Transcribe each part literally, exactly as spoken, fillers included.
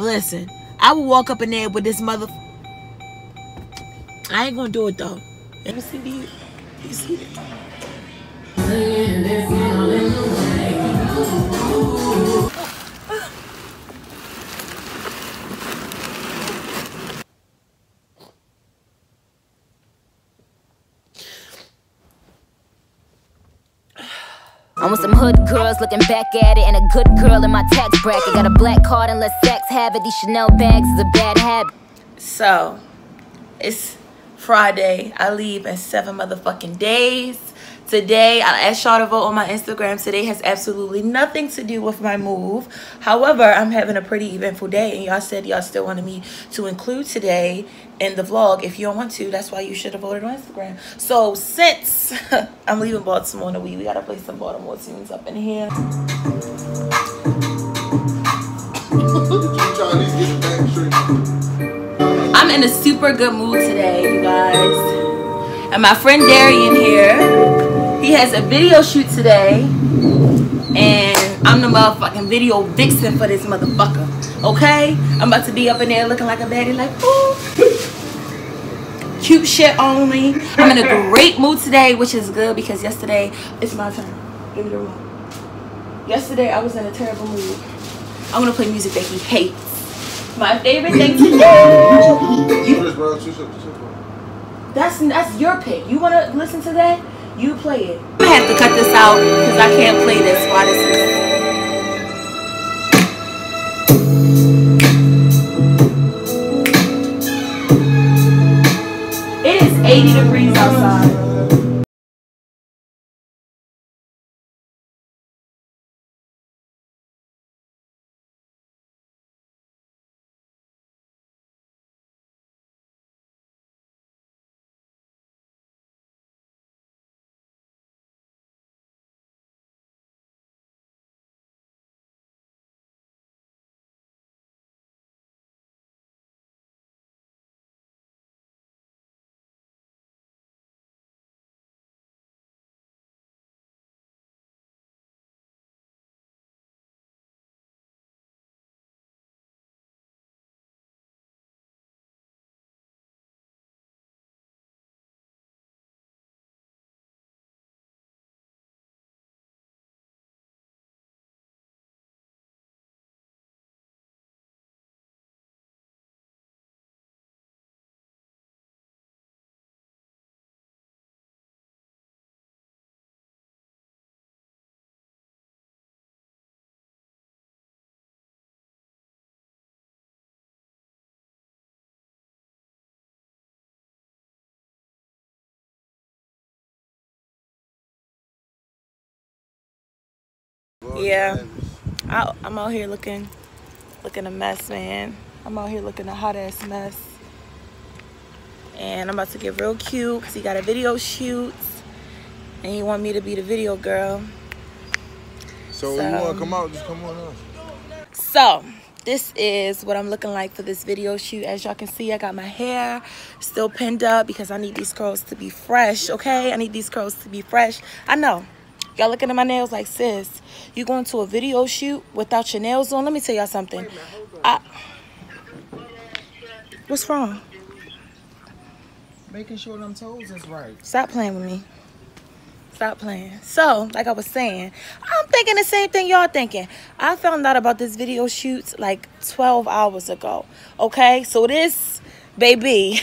Listen, I will walk up in there with this mother. I ain't gonna do it though. Let me see these. You see that? I want some hood girls looking back at it, and a good girl in my tax bracket. Got a black card and let sex have it. These Chanel bags is a bad habit. So, it's Friday. I leave in seven motherfucking days. Today, I asked y'all to vote on my Instagram. Today has absolutely nothing to do with my move. However, I'm having a pretty eventful day, and y'all said y'all still wanted me to include today in the vlog. If you don't want to, that's why you should have voted on Instagram. So since I'm leaving Baltimore in a week, we gotta play some Baltimore tunes up in here. I'm in a super good mood today, you guys. And my friend Darian here, he has a video shoot today. And I'm the motherfucking video vixen for this motherfucker, okay? I'm about to be up in there looking like a baddie, like, ooh. Cute shit only. I'm in a great mood today, which is good because yesterday, it's my turn. Give me the room. Yesterday, I was in a terrible mood. I want to play music that he hates. My favorite thing to do. That's, that's your pick. You want to listen to that? You play it. I have to cut this out because I can't play this while this is. It is eighty degrees outside. Yeah, I, I'm out here looking, looking a mess, man. I'm out here looking a hot ass mess, and I'm about to get real cute because he got a video shoot, and he want me to be the video girl. So, so when you want to come out, just come on out. So this is what I'm looking like for this video shoot. As y'all can see, I got my hair still pinned up because I need these curls to be fresh. Okay, I need these curls to be fresh. I know. Y'all looking at my nails like, sis, you going to a video shoot without your nails on? Let me tell y'all something. Minute, I... What's wrong? Making sure them toes is right. Stop playing with me. Stop playing. So, like I was saying, I'm thinking the same thing y'all thinking. I found out about this video shoot like twelve hours ago. Okay? So this, baby,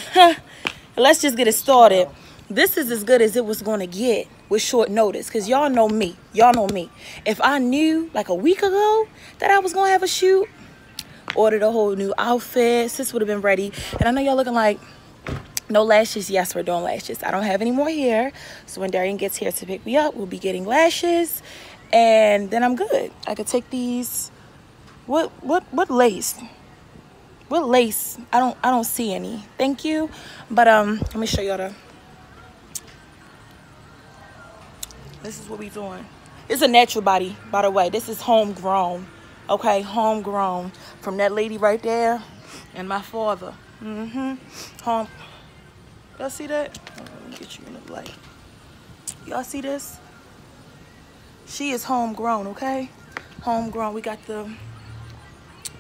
let's just get it started. This is as good as it was going to get with short notice, because y'all know me. Y'all know me. If I knew like a week ago that I was going to have a shoot, ordered a whole new outfit, sis would have been ready. And I know y'all looking like, no lashes. Yes, we're doing lashes. I don't have any more hair. So when Darian gets here to pick me up, we'll be getting lashes. And then I'm good. I could take these. What, what, what lace? What lace? I don't, I don't see any. Thank you. But um, let me show y'all the. This is what we doing. It's a natural body, by the way. This is homegrown, okay? Homegrown from that lady right there and my father. Mm-hmm. Home. Y'all see that? Let me get you in the light. Y'all see this? She is homegrown, okay? Homegrown. We got the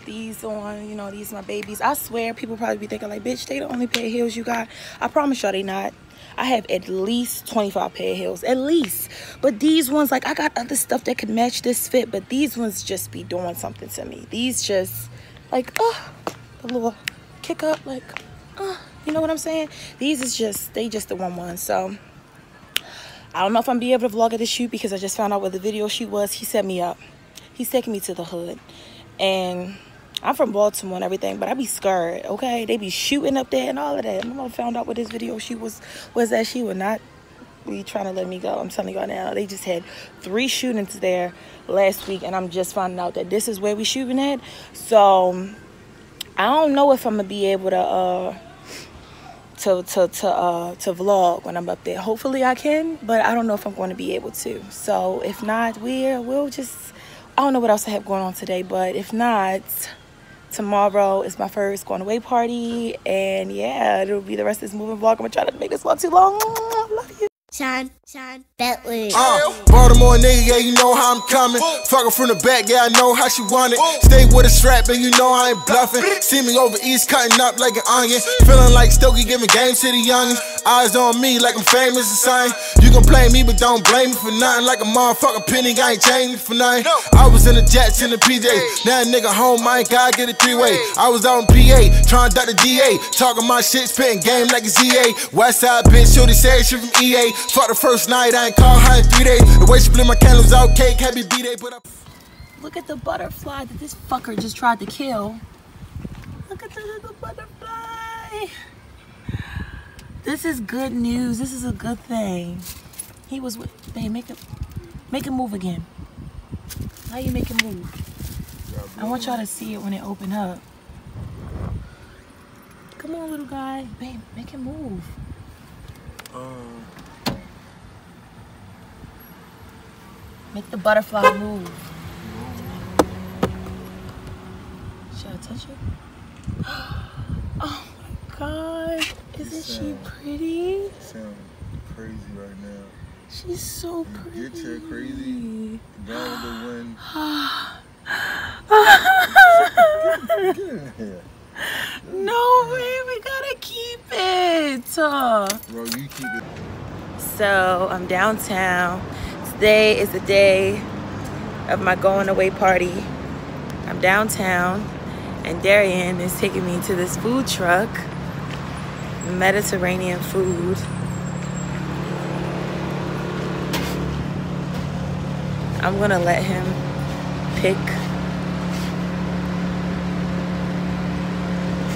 these on. You know, these my babies. I swear people probably be thinking like, bitch, they the only pair of heels you got. I promise y'all they not. I have at least twenty-five pair of heels, at least. But these ones, like, I got other stuff that could match this fit, but these ones just be doing something to me. These just, like, oh, a little kick up, like, oh, you know what I'm saying? These is just, they just the one one. So I don't know if I'm be able to vlog at the shoot because I just found out where the video shoot was. He set me up. He's taking me to the hood, and I'm from Baltimore and everything, but I be scared, okay? They be shooting up there and all of that. My mom found out with this video she was was that she would not be trying to let me go. I'm telling y'all now, they just had three shootings there last week, and I'm just finding out that this is where we shooting at. So I don't know if I'm gonna be able to uh to to to uh to vlog when I'm up there. Hopefully I can, but I don't know if I'm going to be able to. So if not, we're we'll just, I don't know what else I have going on today, but if not, tomorrow is my first going away party, and yeah, it'll be the rest of this moving vlog. I'm gonna try not to make this vlog too long. Love you. Sean, Sean, Bentley. Uh, Baltimore nigga, yeah, you know how I'm coming. Fuckin' from the back, yeah, I know how she want it. Stay with a strap, and you know I ain't bluffing. See me over east, cutting up like an onion. Feeling like Stokey giving game to the youngins. Eyes on me like I'm famous or something. You can blame me, but don't blame me for nothing. Like a motherfucker penny, I ain't changing for nothing. I was in the Jets in the P Js. Now a nigga home, I ain't gotta get a three-way. I was out in P A, trying to duck the D A. Talking my shit, spitting game like a Z A. Westside bitch, shorty said she from E A. Fuck the first night, I ain't called her in three days. The way she blew my candles out, cake, happy B-Day, but I... Look at the butterfly that this fucker just tried to kill. Look at the little butterfly. This is good news. This is a good thing. He was with... Babe, make it, make it move again. How you make it move? I want y'all to see it when it open up. Come on, little guy. Babe, make it move. Um... Make the butterfly move. Should I touch it? Oh my God. Isn't you sound, she pretty? You sound crazy right now. She's so pretty. You get your crazy down the wind. Get in here. No way, we gotta keep it. Bro, you keep it. So I'm downtown. Today is the day of my going away party. I'm downtown, and Darian is taking me to this food truck, Mediterranean food. I'm gonna let him pick.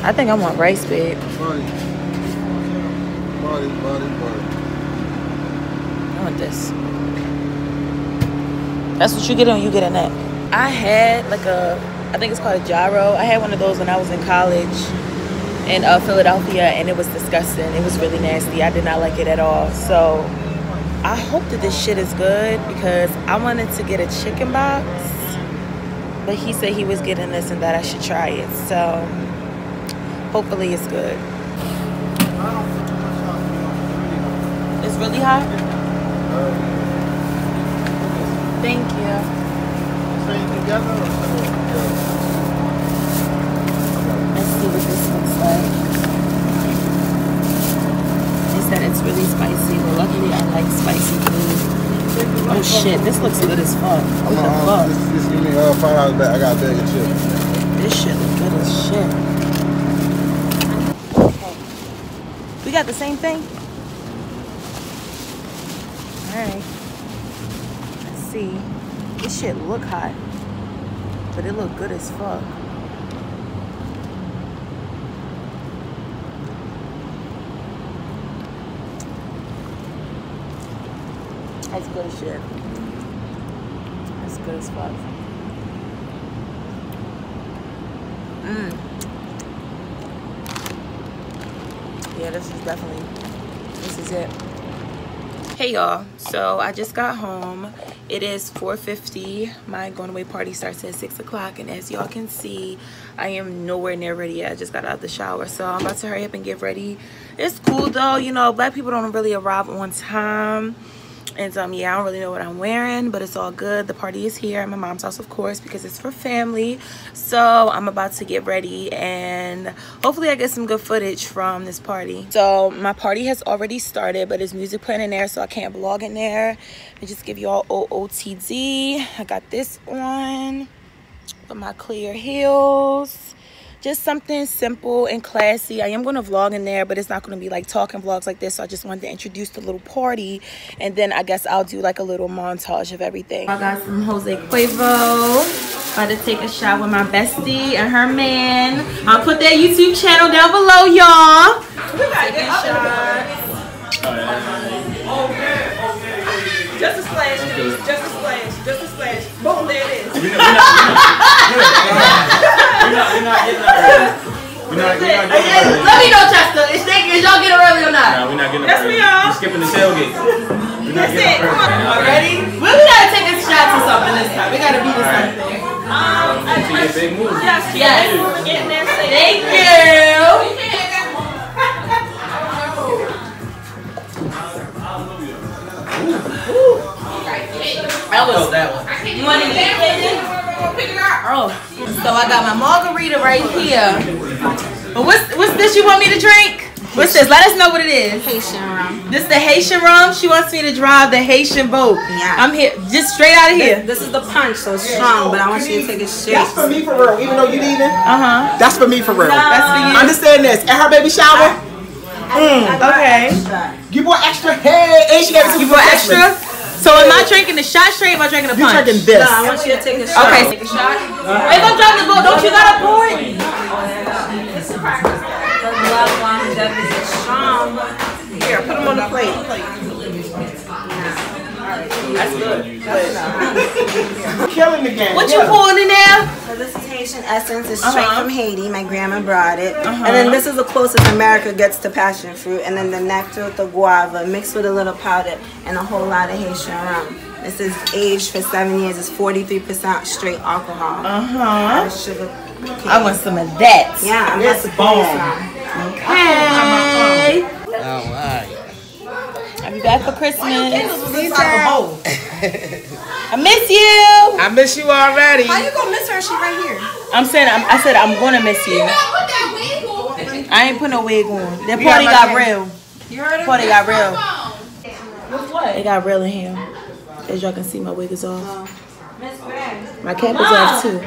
I think I want rice, babe. Body. Body, body, body. I want this. That's what you get on, you get in that. I had like a, I think it's called a gyro. I had one of those when I was in college in uh, Philadelphia, and it was disgusting. It was really nasty. I did not like it at all. So I hope that this shit is good, because I wanted to get a chicken box, but he said he was getting this and that I should try it. So hopefully it's good. It's really hot? Thank you. So you together or together? Let's see what this looks like. They said it's really spicy, but luckily I like spicy food. Oh shit, this looks good as fuck. What the fuck? This give me five dollars back. I got a bag of chips. This shit looks good as shit. Okay. We got the same thing? Alright. See, this shit look hot, but it look good as fuck. That's good as shit. That's good as fuck. Mmm. Yeah, this is definitely, this is it. Hey y'all, so I just got home. It is four fifty. My going away party starts at six o'clock, and as y'all can see, I am nowhere near ready yet. I just got out of the shower, so I'm about to hurry up and get ready. It's cool though, you know, black people don't really arrive on time, And um yeah, I don't really know what I'm wearing, but it's all good. The party is here at my mom's house, of course, because it's for family. So I'm about to get ready and hopefully I get some good footage from this party. So my party has already started, but there's music playing in there, so I can't vlog in there. I just give y'all O O T D. I got this on with my clear heels. Just something simple and classy. I am going to vlog in there, but it's not going to be like talking vlogs like this. So I just wanted to introduce the little party. And then I guess I'll do like a little montage of everything. I got some Jose Cuervo. About to take a shot with my bestie and her man. I'll put their YouTube channel down below, y'all. We got to get a shot. Just a splash, dude. Just a splash. Just a splash. Boom, there it is. We're not, we're not getting up early. Not, not getting up. Let me know, Chester. Is, is y'all getting early or not? No, we're not getting up early. We're skipping the tailgate. We're not getting up early. Already? We gotta take a shot to something this time. We gotta be to something. Um, I just, big move. Yes, yes. Thank you. That was that one. You want to get it? Oh, so I got my margarita right here. But what's what's this you want me to drink? What's this? Let us know what it is. Haitian rum. This is the Haitian rum. She wants me to drive the Haitian boat. Yeah. I'm here, just straight out of here. This, this is the punch, so it's strong, but I want you to take a shit. That's for me for real, even though you need it. Uh huh. That's for me for real. No. That's for you. Understand this? At her baby shower. I, I, mm, I okay. Extra. You bought extra. Hey, and she got you bought extra. So am I drinking the shot straight? Am I drinking the punch? You're drinking this. No, I want you to take a shot. Okay, take a shot. Uh-huh. If I'm driving the boat, don't you got a board? The love is strong. Here, put them on the plate. That's good. That's killing the game. What you pouring in there? So this is Haitian essence. It's straight uh-huh. from Haiti. My grandma brought it. Uh-huh. And then this is the closest America gets to passion fruit. And then the nectar with the guava mixed with a little powder and a whole lot of Haitian rum. This is aged for seven years. It's forty-three percent straight alcohol. Uh-huh. Sugar cane. I want some of that. Yeah, I'm that's bomb. Okay. All right. I'll be back for Christmas. Oh. I miss you. I miss you already. How you gonna miss her? She right here. I'm saying. I'm, I said I'm gonna miss you. I ain't put no wig on. That party got real. You heard it? Party got real. What? It got real in here. As y'all can see, my wig is off. My cap is off too.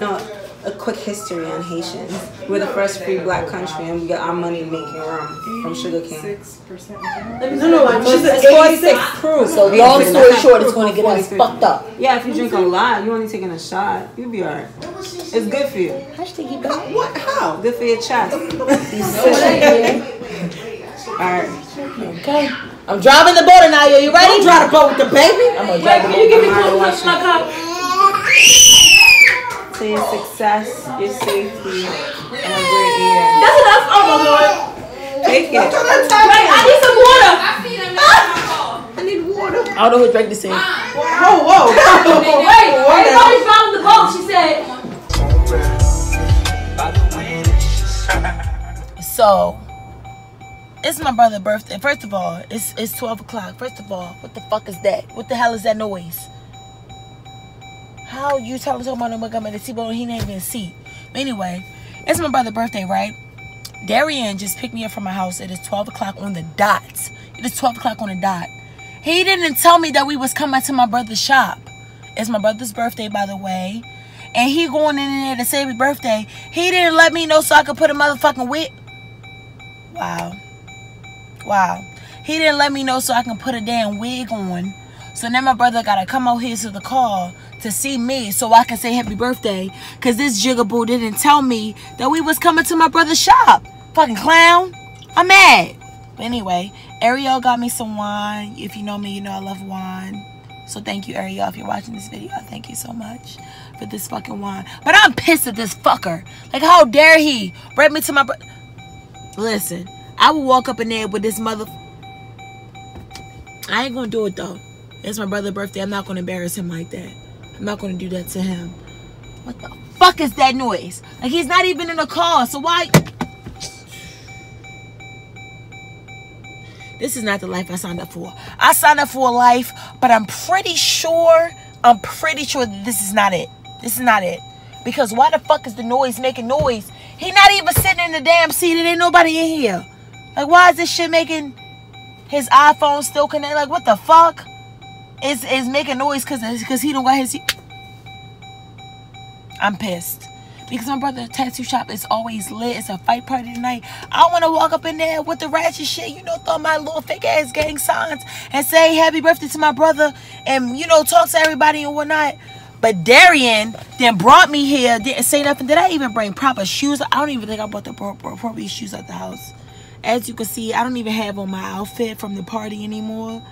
No. A quick history on Haitians. We're the first free black country, and we got our money making rum from sugar cane. Six percent. No, no, she's an eighty-six proof. So long story short, it's going to get us fucked up. Yeah, if you drink a lot, you only taking a shot, you'll be alright. It's good for you. How should you get what? How? Good for your chest. Alright. Okay. I'm driving the boat now, yo. You ready? Don't drive the boat with the baby. I'm gonna drive the boat. Can you give me one my cup? So your success, your safety, and a great year. That's enough. Oh my Lord. Take it. Wait, I need some water. I need water. I don't know who drank the same. Whoa, whoa. Wait, everybody found the boat, she said. So, it's my brother's birthday. First of all, it's, it's twelve o'clock. First of all, what the fuck is that? What the hell is that noise? How you talking to him about him in the T-bone? He didn't even see. But anyway, it's my brother's birthday, right? Darian just picked me up from my house. It is twelve o'clock on the dot. It is twelve o'clock on the dot. He didn't tell me that we was coming to my brother's shop. It's my brother's birthday, by the way. And he going in there to say happy birthday. He didn't let me know so I could put a motherfucking wig. Wow. Wow. He didn't let me know so I can put a damn wig on. So now my brother got to come out here to the car to see me so I can say happy birthday. Because this jigaboo didn't tell me that we was coming to my brother's shop. Fucking clown. I'm mad. But anyway, Ariel got me some wine. If you know me, you know I love wine. So thank you, Ariel. If you're watching this video, thank you so much for this fucking wine. But I'm pissed at this fucker. Like, how dare he bring me to my brother? Listen, I will walk up in there with this mother... I ain't going to do it, though. It's my brother's birthday. I'm not going to embarrass him like that. I'm not going to do that to him. What the fuck is that noise? Like, he's not even in the car, so why? This is not the life I signed up for. I signed up for a life, but I'm pretty sure, I'm pretty sure that this is not it. This is not it. Because why the fuck is the noise making noise? He not even sitting in the damn seat. It ain't nobody in here. Like, why is this shit making his iPhone still connected? Like, what the fuck is is making noise? Cause cause he don't got his. I'm pissed. Because my brother's tattoo shop is always lit. It's a fight party tonight. I want to walk up in there with the ratchet shit. You know, throw my little fake ass gang signs. And say happy birthday to my brother. And, you know, talk to everybody and whatnot. But Darian then brought me here. Didn't say nothing. Did I even bring proper shoes? I don't even think I bought the proper shoes at the house. As you can see, I don't even have on my outfit from the party anymore.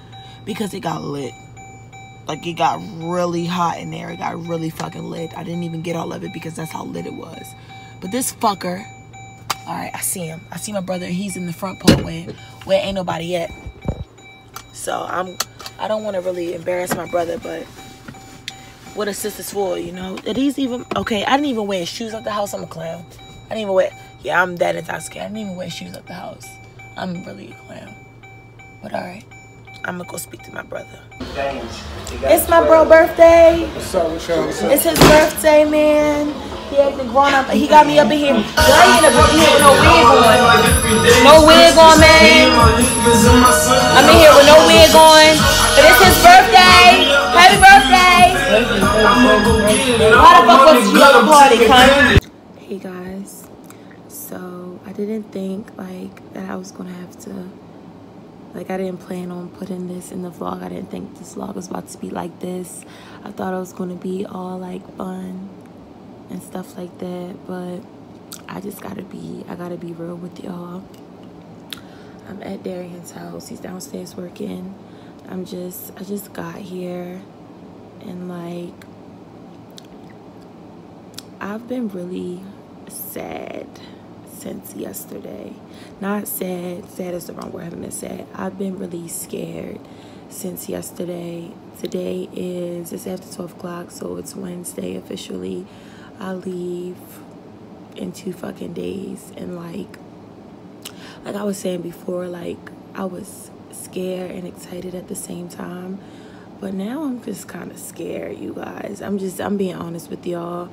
Because it got lit. Like, it got really hot in there. It got really fucking lit. I didn't even get all of it because that's how lit it was. But this fucker, all right, I see him. I see my brother. He's in the front part where, where ain't nobody at. So I'm, I don't want to really embarrass my brother, but what a sister's for, you know? Are these even, okay, I didn't even wear shoes at the house. I'm a clown. I didn't even wear, yeah, I'm that intoxicated. I didn't even wear shoes at the house. I'm really a clown. But all right. I'm gonna go speak to my brother. It's my bro birthday. What's up, what's up, what's up? It's his birthday, man. He had been growing up. He got me up in here. I ain't up in here with no wig on. No wig on, man. I'm in here with no wig on. But it's his birthday. Happy birthday. Why the fuck was you at the party, cunt? Hey guys. So I didn't think like that I was gonna have to. Like, I didn't plan on putting this in the vlog. I didn't think this vlog was about to be like this. I thought it was going to be all, like, fun and stuff like that. But I just got to be, I got to be real with y'all. I'm at Darian's house. He's downstairs working. I'm just, I just got here. And, like, I've been really sad since yesterday. Not sad, sad is the wrong word, I haven't been sad. I've been really scared since yesterday. Today is, it's after twelve o'clock, so it's Wednesday officially. I leave in two fucking days. And like, like I was saying before, like I was scared and excited at the same time. But now I'm just kind of scared, you guys. I'm just, I'm being honest with y'all.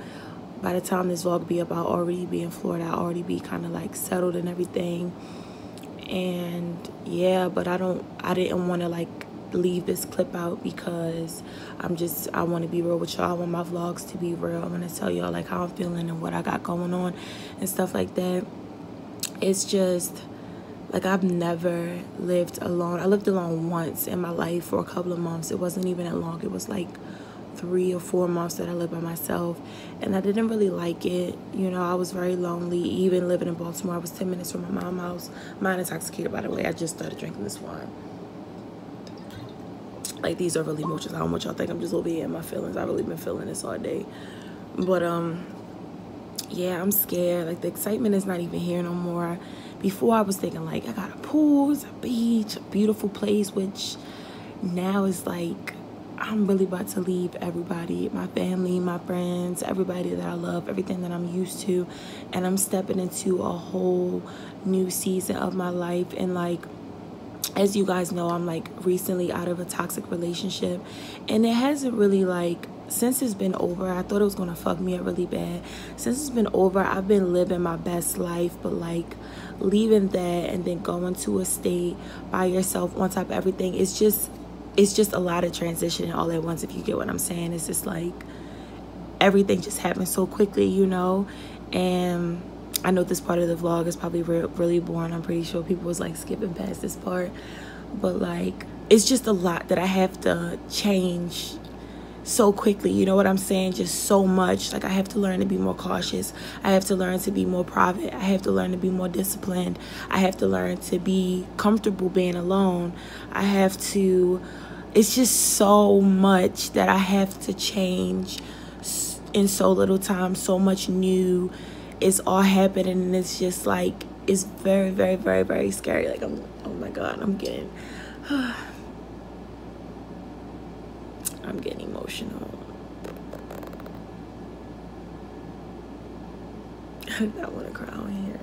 By the time this vlog be up, I'll already be in Florida. I'll already be kind of like settled and everything. And yeah, but I don't, I didn't want to like leave this clip out because I'm just, I want to be real with y'all. I want my vlogs to be real. I'm going to tell y'all like how I'm feeling and what I got going on and stuff like that. It's just like I've never lived alone. I lived alone once in my life for a couple of months. It wasn't even that long. It was like three or four months that I lived by myself, and I didn't really like it. You know, I was very lonely. Even living in Baltimore, I was ten minutes from my mom's house. Mine intoxicated, by the way. I just started drinking this wine. Like, these are really emotions. I don't want y'all think I'm just over here in my feelings. I've really been feeling this all day. But um yeah, I'm scared. Like, the excitement is not even here no more. Before I was thinking like I got a pool, a beach, a beautiful place, which now is like I'm really about to leave everybody, my family, my friends, everybody that I love, everything that I'm used to, and I'm stepping into a whole new season of my life. And like, as you guys know, I'm like recently out of a toxic relationship, and it hasn't really like, since it's been over, I thought it was gonna fuck me up really bad. Since it's been over, I've been living my best life, but like leaving that and then going to a state by yourself on top of everything, it's just it's just a lot of transition all at once, if you get what I'm saying. It's just like everything just happened so quickly, you know. And I know this part of the vlog is probably re really boring. I'm pretty sure people was like skipping past this part, but like it's just a lot that I have to change so quickly, you know what I'm saying? Just so much. Like, I have to learn to be more cautious. I have to learn to be more private. I have to learn to be more disciplined. I have to learn to be comfortable being alone. I have to, it's just so much that I have to change in so little time. So much new is all happening, and it's just like, it's very very very very scary. Like, I'm, oh my god, I'm getting I'm getting emotional. I don't want to cry on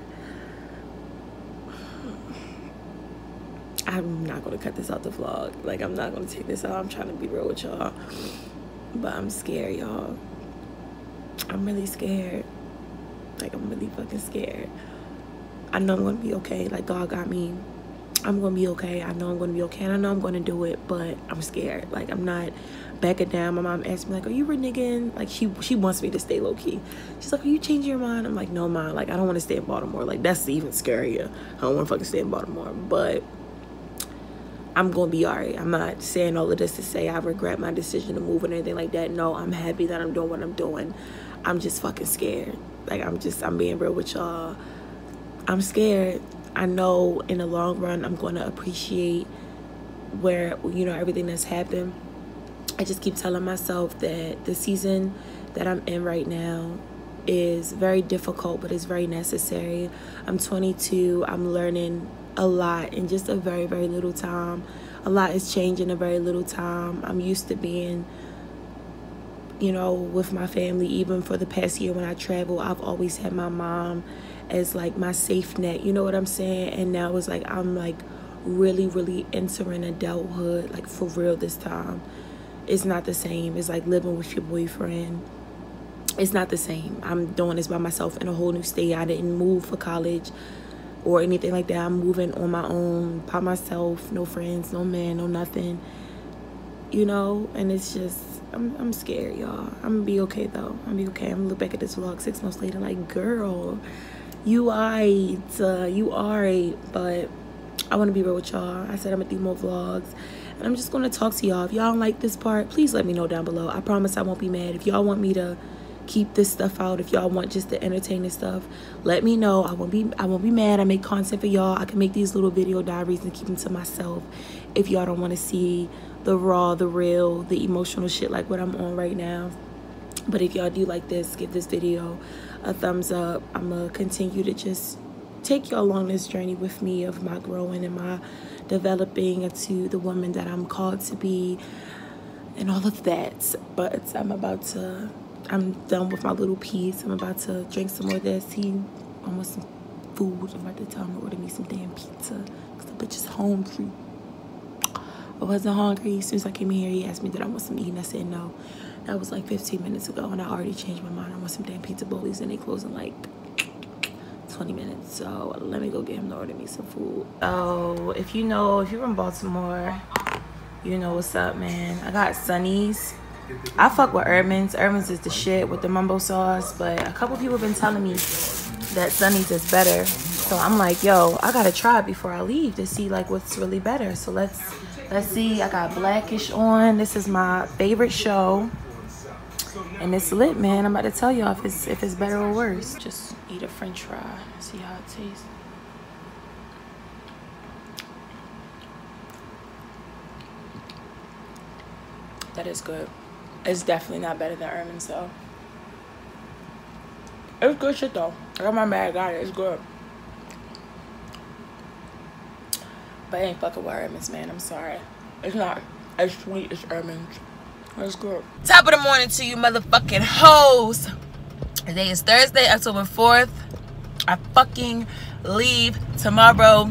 here. I'm not gonna cut this out the vlog. Like, I'm not gonna take this out. I'm trying to be real with y'all, but I'm scared, y'all. I'm really scared. Like, I'm really fucking scared. I know I'm gonna be okay. Like, God got me. I'm gonna be okay. I know I'm gonna be okay, and I know I'm gonna do it, but I'm scared. Like, I'm not backing down. My mom asked me, like, are you reneging? Like, she she wants me to stay low-key. She's like, are you changing your mind? I'm like, no, mom. Like, I don't want to stay in Baltimore. Like, that's even scarier. I don't want to fucking stay in Baltimore, but I'm gonna be all right. I'm not saying all of this to say I regret my decision to move and anything like that. No, I'm happy that I'm doing what I'm doing. I'm just fucking scared. Like, I'm just, I'm being real with y'all. I'm scared. I know in the long run I'm going to appreciate where, you know, everything that's happened. I just keep telling myself that the season that I'm in right now is very difficult, but it's very necessary. I'm twenty-two. I'm learning a lot in just a very, very little time. A lot is changing in a very little time. I'm used to being, you know, with my family. Even for the past year when I travel, I've always had my mom as like my safe net, you know what I'm saying? And now it's like I'm like really really entering adulthood, like for real this time. It's not the same. It's like living with your boyfriend. It's not the same. I'm doing this by myself in a whole new state. I didn't move for college or anything like that. I'm moving on my own, by myself, no friends, no man, no nothing, you know. And it's just, I'm, I'm scared, y'all. I'm gonna be okay though. I'm gonna be okay. I'm gonna look back at this vlog six months later like, girl, you alright, uh, you alright. But I want to be real with y'all. I said I'm gonna do more vlogs, and I'm just gonna talk to y'all. If y'all don't like this part, please let me know down below. I promise I won't be mad. If y'all want me to keep this stuff out, if y'all want just the entertaining stuff, let me know. I won't be, I won't be mad. I make content for y'all. I can make these little video diaries and keep them to myself. If y'all don't want to see the raw, the real, the emotional shit like what I'm on right now. But if y'all do like this, give this video a thumbs up. I'm gonna continue to just take y'all along this journey with me of my growing and my developing into the woman that I'm called to be and all of that. But I'm about to, I'm done with my little piece. I'm about to drink some more of that tea. I want some food. I'm about to tell him to order me some damn pizza because the bitch is hungry. I wasn't hungry. As soon as I came here, he asked me did I want some eating. I said no. That was like fifteen minutes ago, and I already changed my mind. I want some damn pizza bowlies, and they close in like twenty minutes. So let me go get him to order me some food. So if you know, if you're in Baltimore, you know what's up, man. I got Sunny's. I fuck with Urban's. Urban's is the shit with the mumbo sauce, but a couple people have been telling me that Sunny's is better. So I'm like, yo, I gotta try it before I leave to see like what's really better. So let's let's see. I got Blackish on. This is my favorite show. And it's lit, man. I'm about to tell y'all if it's if it's better or worse. Just eat a French fry. See how it tastes. That is good. It's definitely not better than Urban's though. It's good shit though. I got my mad guy. It's good. But I ain't fucking with Urban's, man. I'm sorry. It's not as sweet as Urban's. That's good. Top of the morning to you motherfucking hoes. Today is Thursday, October fourth. I fucking leave tomorrow.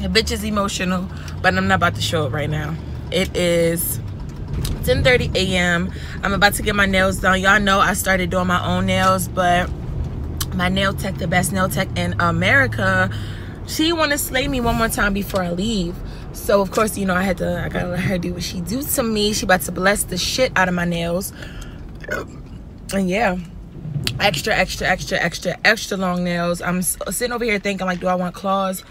The bitch is emotional, but I'm not about to show it right now. It is ten thirty a m I'm about to get my nails done. Y'all know I started doing my own nails, but my nail tech, the best nail tech in America, she want to slay me one more time before I leave. So of course, you know, I had to, I gotta let her do what she do to me. She about to bless the shit out of my nails. And yeah, extra, extra, extra, extra, extra long nails. I'm sitting over here thinking like, do I want claws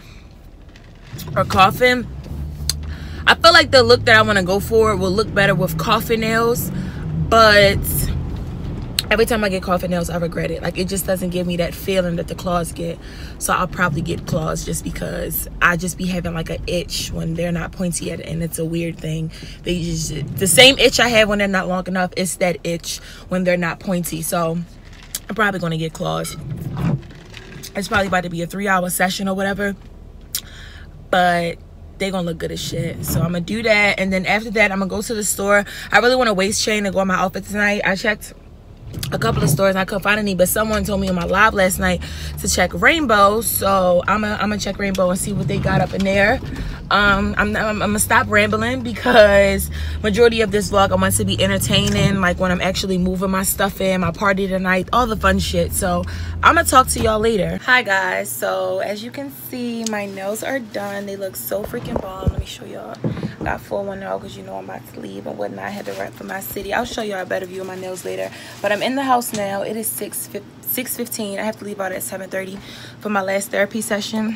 or coffin? I feel like the look that I want to go for will look better with coffin nails, but every time I get coffin nails, I regret it. Like, it just doesn't give me that feeling that the claws get. So I'll probably get claws just because I just be having like an itch when they're not pointy yet, and it's a weird thing. They just, the same itch I have when they're not long enough, it's that itch when they're not pointy. So I'm probably gonna get claws. It's probably about to be a three-hour session or whatever, but they gonna look good as shit. So I'm gonna do that, and then after that, I'm gonna go to the store. I really want a waist chain to go on my outfit tonight. I checked a couple of stores and I couldn't find any, but someone told me on my live last night to check Rainbow. So I'm gonna I'm gonna check Rainbow and see what they got up in there. um I'm, I'm, I'm gonna stop rambling, because majority of this vlog I want to be entertaining, like when I'm actually moving my stuff in, my party tonight, all the fun shit. So I'm gonna talk to y'all later. Hi guys, so as you can see, my nails are done. They look so freaking bomb. Let me show y'all. I got full one now because you know I'm about to leave and whatnot. I had to rep for my city. I'll show y'all a better view of my nails later, but I'm in the house now. It is six fifteen. I have to leave out at seven thirty for my last therapy session.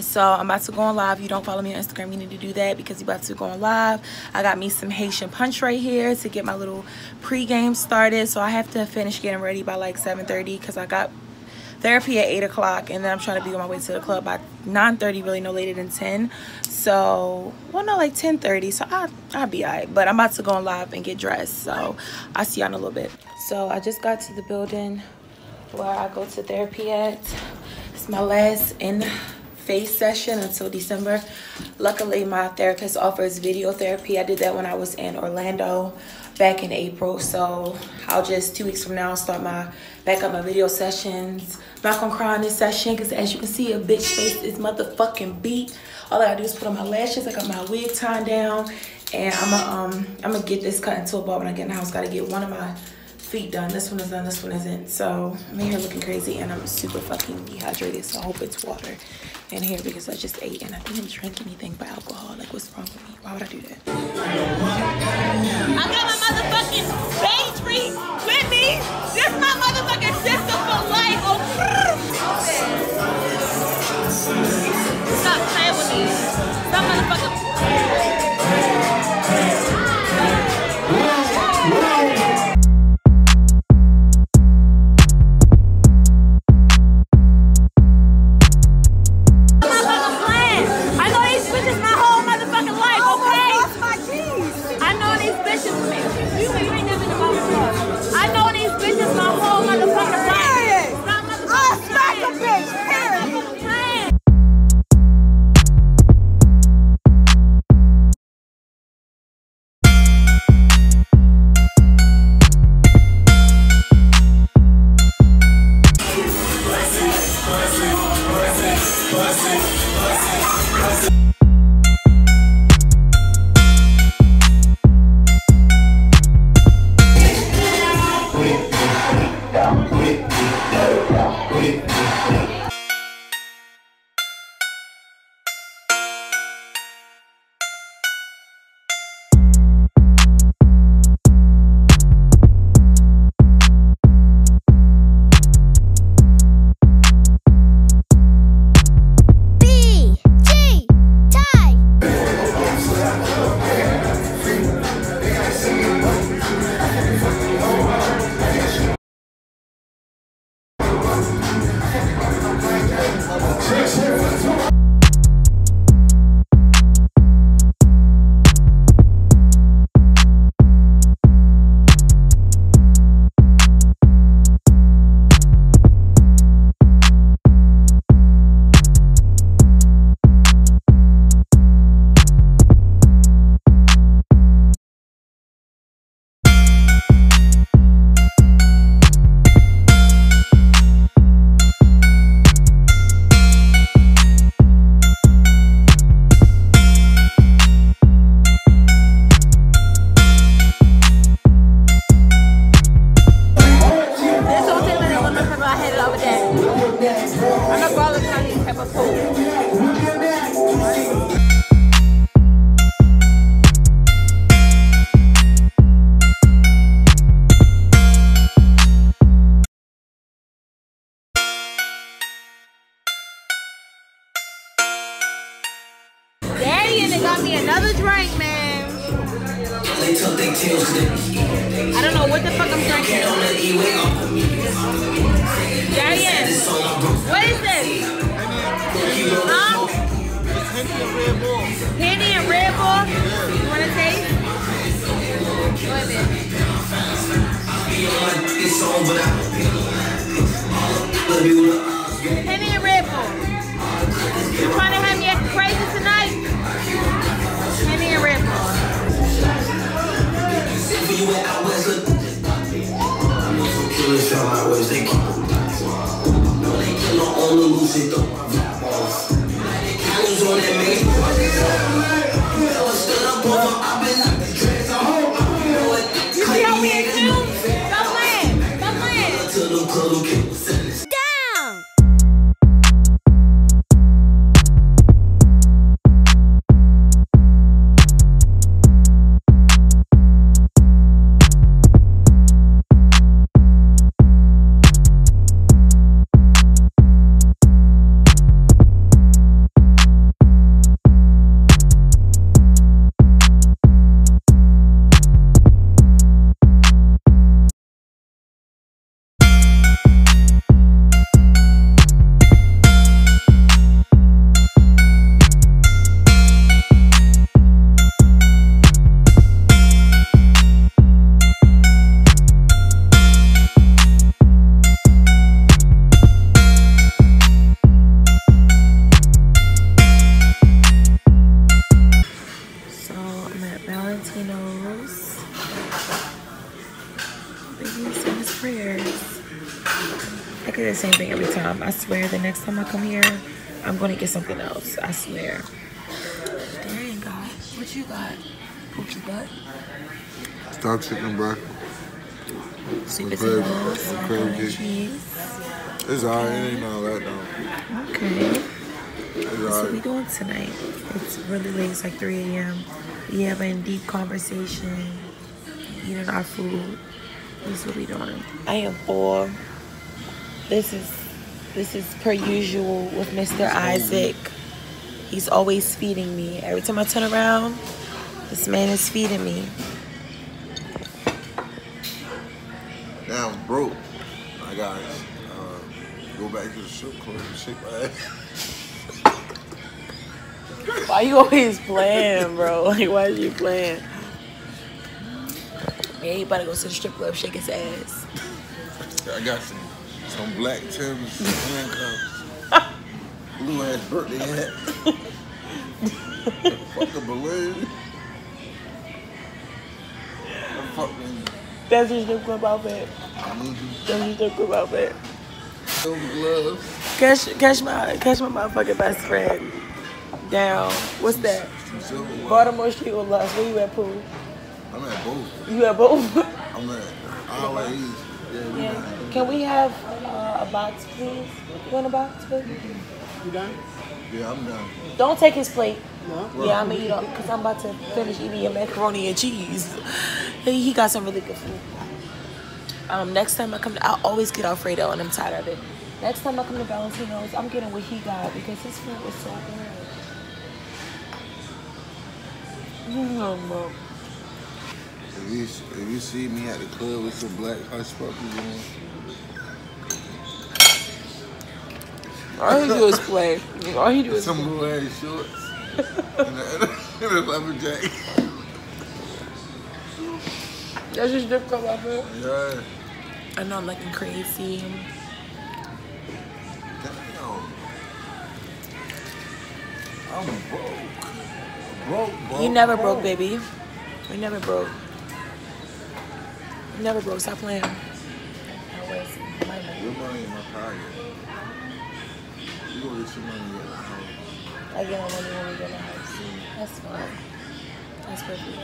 So I'm about to go on live. You don't follow me on Instagram, you need to do that, because you're about to go on live. I got me some Haitian punch right here to get my little pre-game started. So I have to finish getting ready by like seven thirty, because I got therapy at eight o'clock, and then I'm trying to be on my way to the club by nine thirty, really no later than ten. So, well, no, like ten thirty. So I, I'll be all right. But I'm about to go on live and get dressed. So I'll see y'all in a little bit. So I just got to the building where I go to therapy at. It's my last in face session until December. Luckily, my therapist offers video therapy. I did that when I was in Orlando back in April. So I'll just two weeks from now start my back up my video sessions. I'm not gonna cry in this session, because as you can see, a bitch face is motherfucking beat. All I gotta do is put on my lashes. I got my wig tied down, and I'm gonna um I'm gonna get this cut into a ball when I get in the house. Gotta get one of my feet done. This one is done, this one isn't. So I'm in here looking crazy, and I'm super fucking dehydrated, so I hope it's water in here, because I just ate and I didn't drink anything but alcohol. Like, what's wrong with me? Why would I do that? I got my motherfucking pastry with me. This my motherfucking sister for life. Oh, stop playing with me. Stop motherfucking. I don't know what the fuck I'm drinking. Darian, what is this? Huh? Henny and Red Bull. You wanna taste? Go ahead. Henny and Red Bull. You trying to have me acting crazy tonight? Henny and Red Bull. You and I was a killers from my words, they keep on dying. No, they kill on all the loose shit though. I was on that man. um, I swear the next time I come here, I'm going to get something else. I swear. Darian got, what you got? What you got? Stop chicken broccoli. Sweet potato rolls, macaroni and cheese. It's all right. It ain't all that though. Okay. That's right. What we doing tonight? It's really late. It's like three A M We having deep conversation, eating our food. That's what we doing. I am full. This is this is per usual with Mister Isaac. He's always feeding me. Every time I turn around, this man is feeding me. Now I'm broke. I got uh, go back to the strip club and shake my ass. Why you always playing, bro? Like, why are you playing? Yeah, he about to go to the strip club, shake his ass. I got some some black Timbs, handcuffs, blue ass birthday hat. Fuck a balloon. That's your strip club outfit. Mm-hmm. That's your strip club outfit. Silver gloves. Catch, catch my, catch my motherfucking best friend. Down. What's that? Baltimore Street or Lux? Where you at, Pooh? I'm at both. You at both? I'm at always. Yeah. yeah. Can we have uh, a box, please? You want a box, please? You done? Yeah, I'm done. Don't take his plate. No. Well, yeah, I'm gonna eat up because I'm about to finish eating your macaroni and cheese. He, he got some really good food. Um, next time I come, to, I always get Alfredo, and I'm tired of it. Next time I come to Valentino's, I'm getting what he got because his food was so good. If you, if you see me at the club with some black hush puppies on, all he do is play. All he do is some blue ass shorts and a lumberjack. That's your strip club outfit. Yeah. I know I'm looking crazy. Damn. I'm broke. Broke, broke, you never broke, broke, baby. We never broke. You never broke. Stop playing. Your money in my pocket. You gonna get your money in the house. I get my money when we get in the house. That's fine. That's perfect.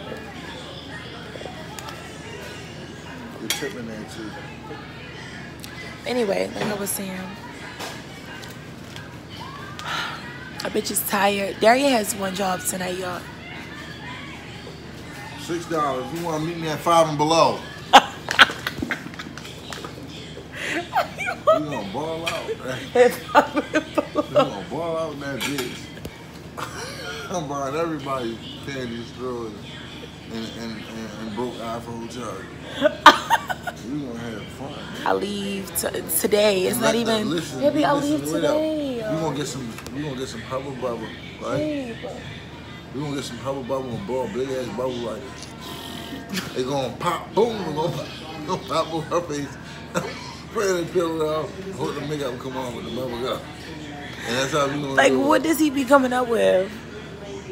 You're tripping there too. Anyway, like I was saying, I bitch is tired. Darian has one job tonight, y'all. Six dollars. You want to meet me at five and below? You gonna ball out, man? You gonna ball out in that bitch? I'm buying everybody candy stores and and, and and broke iPhone chargers. We gonna have fun. Man. I leave t today. It's not even. Listen, maybe I leave today. We're gonna get some we gonna get some hubble bubble, right? We're gonna get some hubble bubble and ball big ass bubble like they gonna pop, boom, we're gonna, gonna pop on her face. Praying and peel it off, hope the makeup come on with the bubble gum. And that's how we gonna like do what it. Does he be coming up with?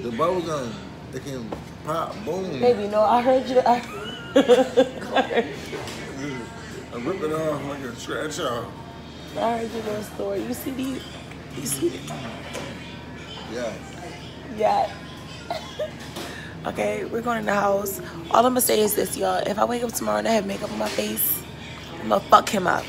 The bubble gum, it can pop, boom. Baby, no, I heard you I I'm ripping it off like a scratch off. I heard you go store. You see these You see that? Yeah. Yeah. Okay, we're going in the house. All I'm going to say is this, y'all. If I wake up tomorrow and I have makeup on my face, I'm going to fuck him up.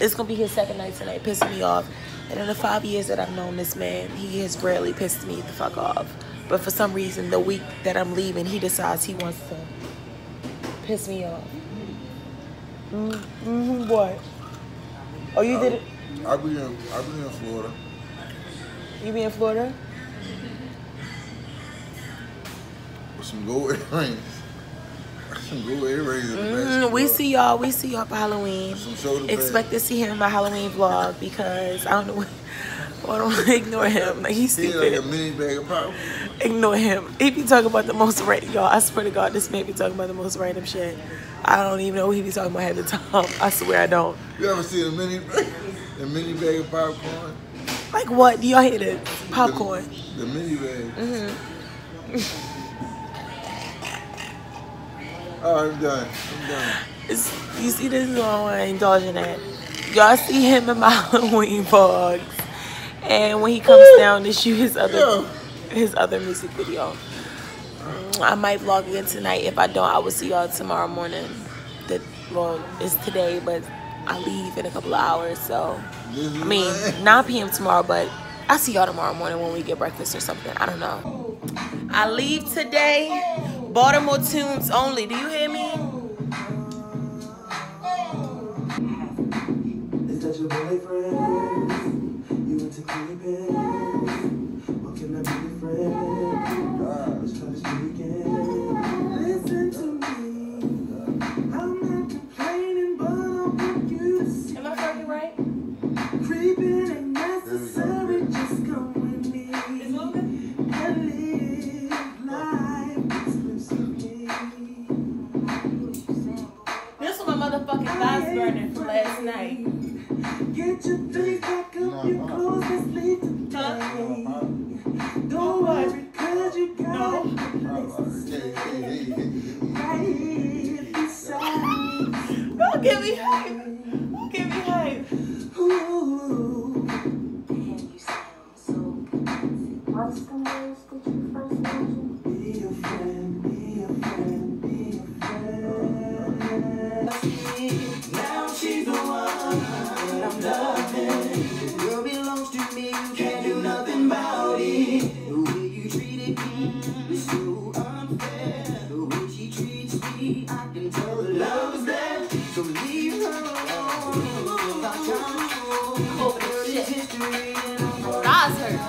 It's going to be his second night tonight, pissing me off. And in the five years that I've known this man, he has rarely pissed me the fuck off. But for some reason, the week that I'm leaving, he decides he wants to piss me off. Mm-hmm, boy. Oh, you did it? I be in I be in Florida. You be in Florida? With some gold earrings. Some gold earrings in the mm, We see y'all. We see y'all for Halloween. Some Expect to see him in my Halloween vlog because I don't know what. I don't ignore him. Like he's stupid. He like a mini bag of pop. Ignore him. He be talking about the most random. Y'all, I swear to God, this man be talking about the most random shit. I don't even know who he be talking about at the time. I swear I don't. You ever see a mini? The mini bag of popcorn. Like what? Do y'all hate it? Popcorn. The, the mini bag. Mm-hmm. Oh, I'm done. I'm done. It's, you see, this is what I indulge in at. Y'all see him in my Halloween vlogs, and when he comes down to shoot his other his other music video. I might vlog again tonight. If I don't, I will see y'all tomorrow morning. The well, it's today, but I leave in a couple of hours, so I mean nine p m tomorrow, but I'll see y'all tomorrow morning when we get breakfast or something. I don't know. I leave today. Baltimore tunes only. Do you hear me?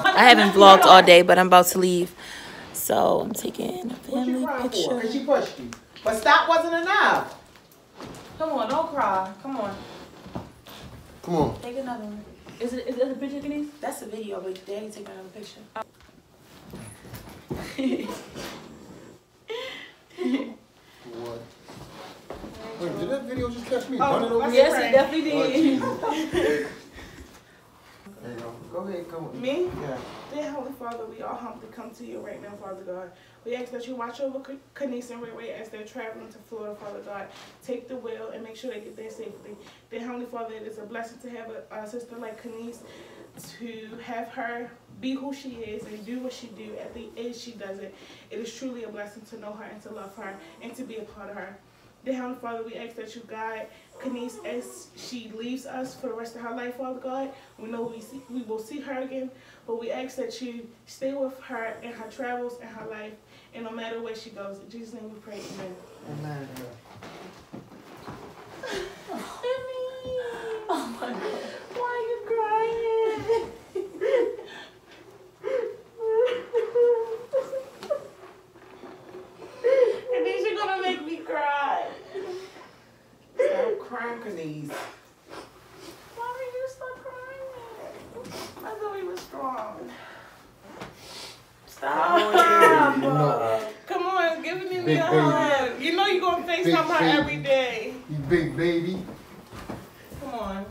I haven't vlogged all day, but I'm about to leave, so I'm taking a family picture. Because she pushed you, but stop wasn't enough. Come on, don't cry. Come on. Come on. Take another one. Is it? Is that a picture, Kanese? That's a video, but Daddy took another picture. What? Wait, did that video just catch me? Oh, over yes, it definitely did. Oh, there you go. Go ahead, come with me. Me? Yeah. Dear Holy Father, we all humbly come to you right now, Father God. We ask that you watch over Kanese and Rayway as they're traveling to Florida, Father God. Take the wheel and make sure they get there safely. Dear Holy Father, it is a blessing to have a, a sister like Kanese, to have her be who she is and do what she do at the age she does it. It is truly a blessing to know her and to love her and to be a part of her. Dear Heavenly Father, we ask that you guide Kanese as she leaves us for the rest of her life, Father God. We know we, see, we will see her again, but we ask that you stay with her in her travels and her life, and no matter where she goes. In Jesus' name we pray, amen. Amen. Oh my God. Why are you crying? I think you're gonna make me cry. Stop crying, Kanese. Why would you stop crying? I thought we were strong. Stop. Oh, no. Come on, give it in me a hug. You know you're gonna FaceTime her every day. You big baby. Come on.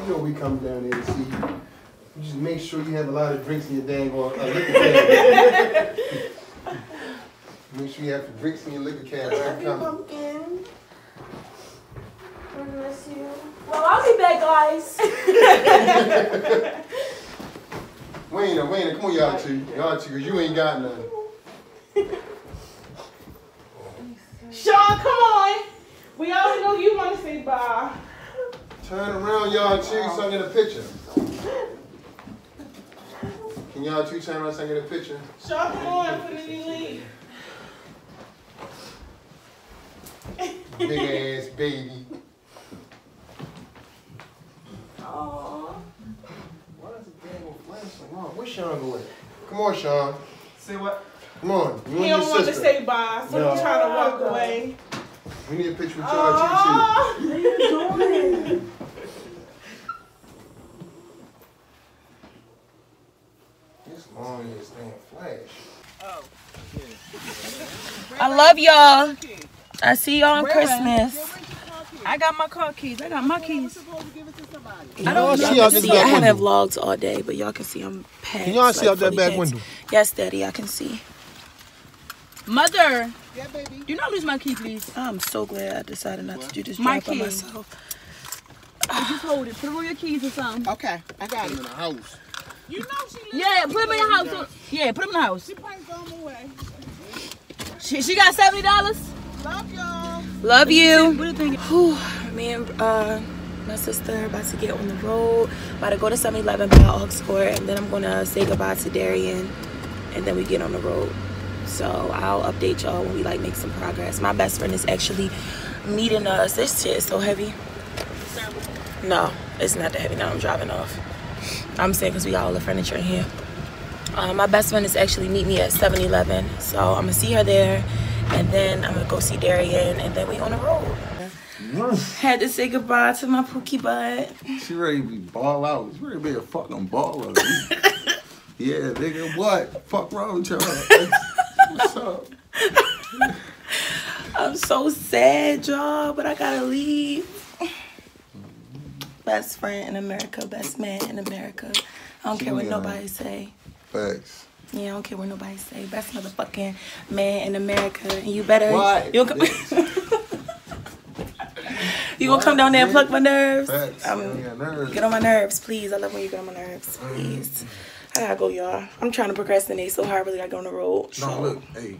You know we come down here to see you. You just make sure you have a lot of drinks in your dang or a liquor bag. Make sure you have drinks in your liquor cabinet. I love you, pumpkin. God bless you. Well, I'll be back, guys. Wayna, Wayna, come on, y'all two. Y'all two, because you ain't got nothing. Sean, come on. We already know you want to say bye. Turn around, y'all two, so I get a picture. Can y'all two turn around so I get a picture? Sean, come on, I'm putting you leave. Big ass baby. Aww. Why is the damn old flame so long? Where's Sean going? Come on, Sean. Say what? Come on. You he don't want sister. To say bye, so no. He's trying to walk away. We need a picture with y'all too. What are you doing? This long ass damn flash. Oh. I love y'all. I see y'all on Christmas. I got my car keys. I got my keys. I don't see y'all see. I haven't vlogged all day, but y'all can see I'm packed. Can y'all see out that back window? Yes, Daddy, I can see. Mother, yeah, baby. Do not lose my key, please. I'm so glad I decided not to do this job by myself. You just hold it. Put them on your keys or something. Okay, I got it. In the house. You know she lives. Yeah, put them in the house. Down. Yeah, put them in the house. She probably throw them away. She, she got seventy dollars. Love y'all. Love you. What do you think? Me and uh, my sister about to get on the road. About to go to seven eleven by AuxCourt. And then I'm going to say goodbye to Darian. And then we get on the road. So I'll update y'all when we like make some progress. My best friend is actually needing a assist here. It's so heavy. No, it's not that heavy. Now I'm driving off. I'm saying because we got all the furniture in here. Uh, my best friend is actually meet me at seven eleven. So I'm going to see her there. And then I'm going to go see Darian. And then we on the road. Yes. Had to say goodbye to my Pookie butt. She ready to be ball out. She ready to be a fucking baller. Yeah, nigga, what? Fuck wrong with y'all? What's up? I'm so sad, y'all, but I gotta leave. Best friend in America, best man in America. I don't care what nobody say. Facts. Yeah, I don't care what nobody say. Best motherfucking man in America. And you better... What? You gonna, you gonna come down there and pluck my nerves? Facts. Um, yeah, nerves. Get on my nerves, please. I love when you get on my nerves, please. Mm. I gotta go, y'all. I'm trying to procrastinate so hard. I really gotta go on the road. So. No, look, hey.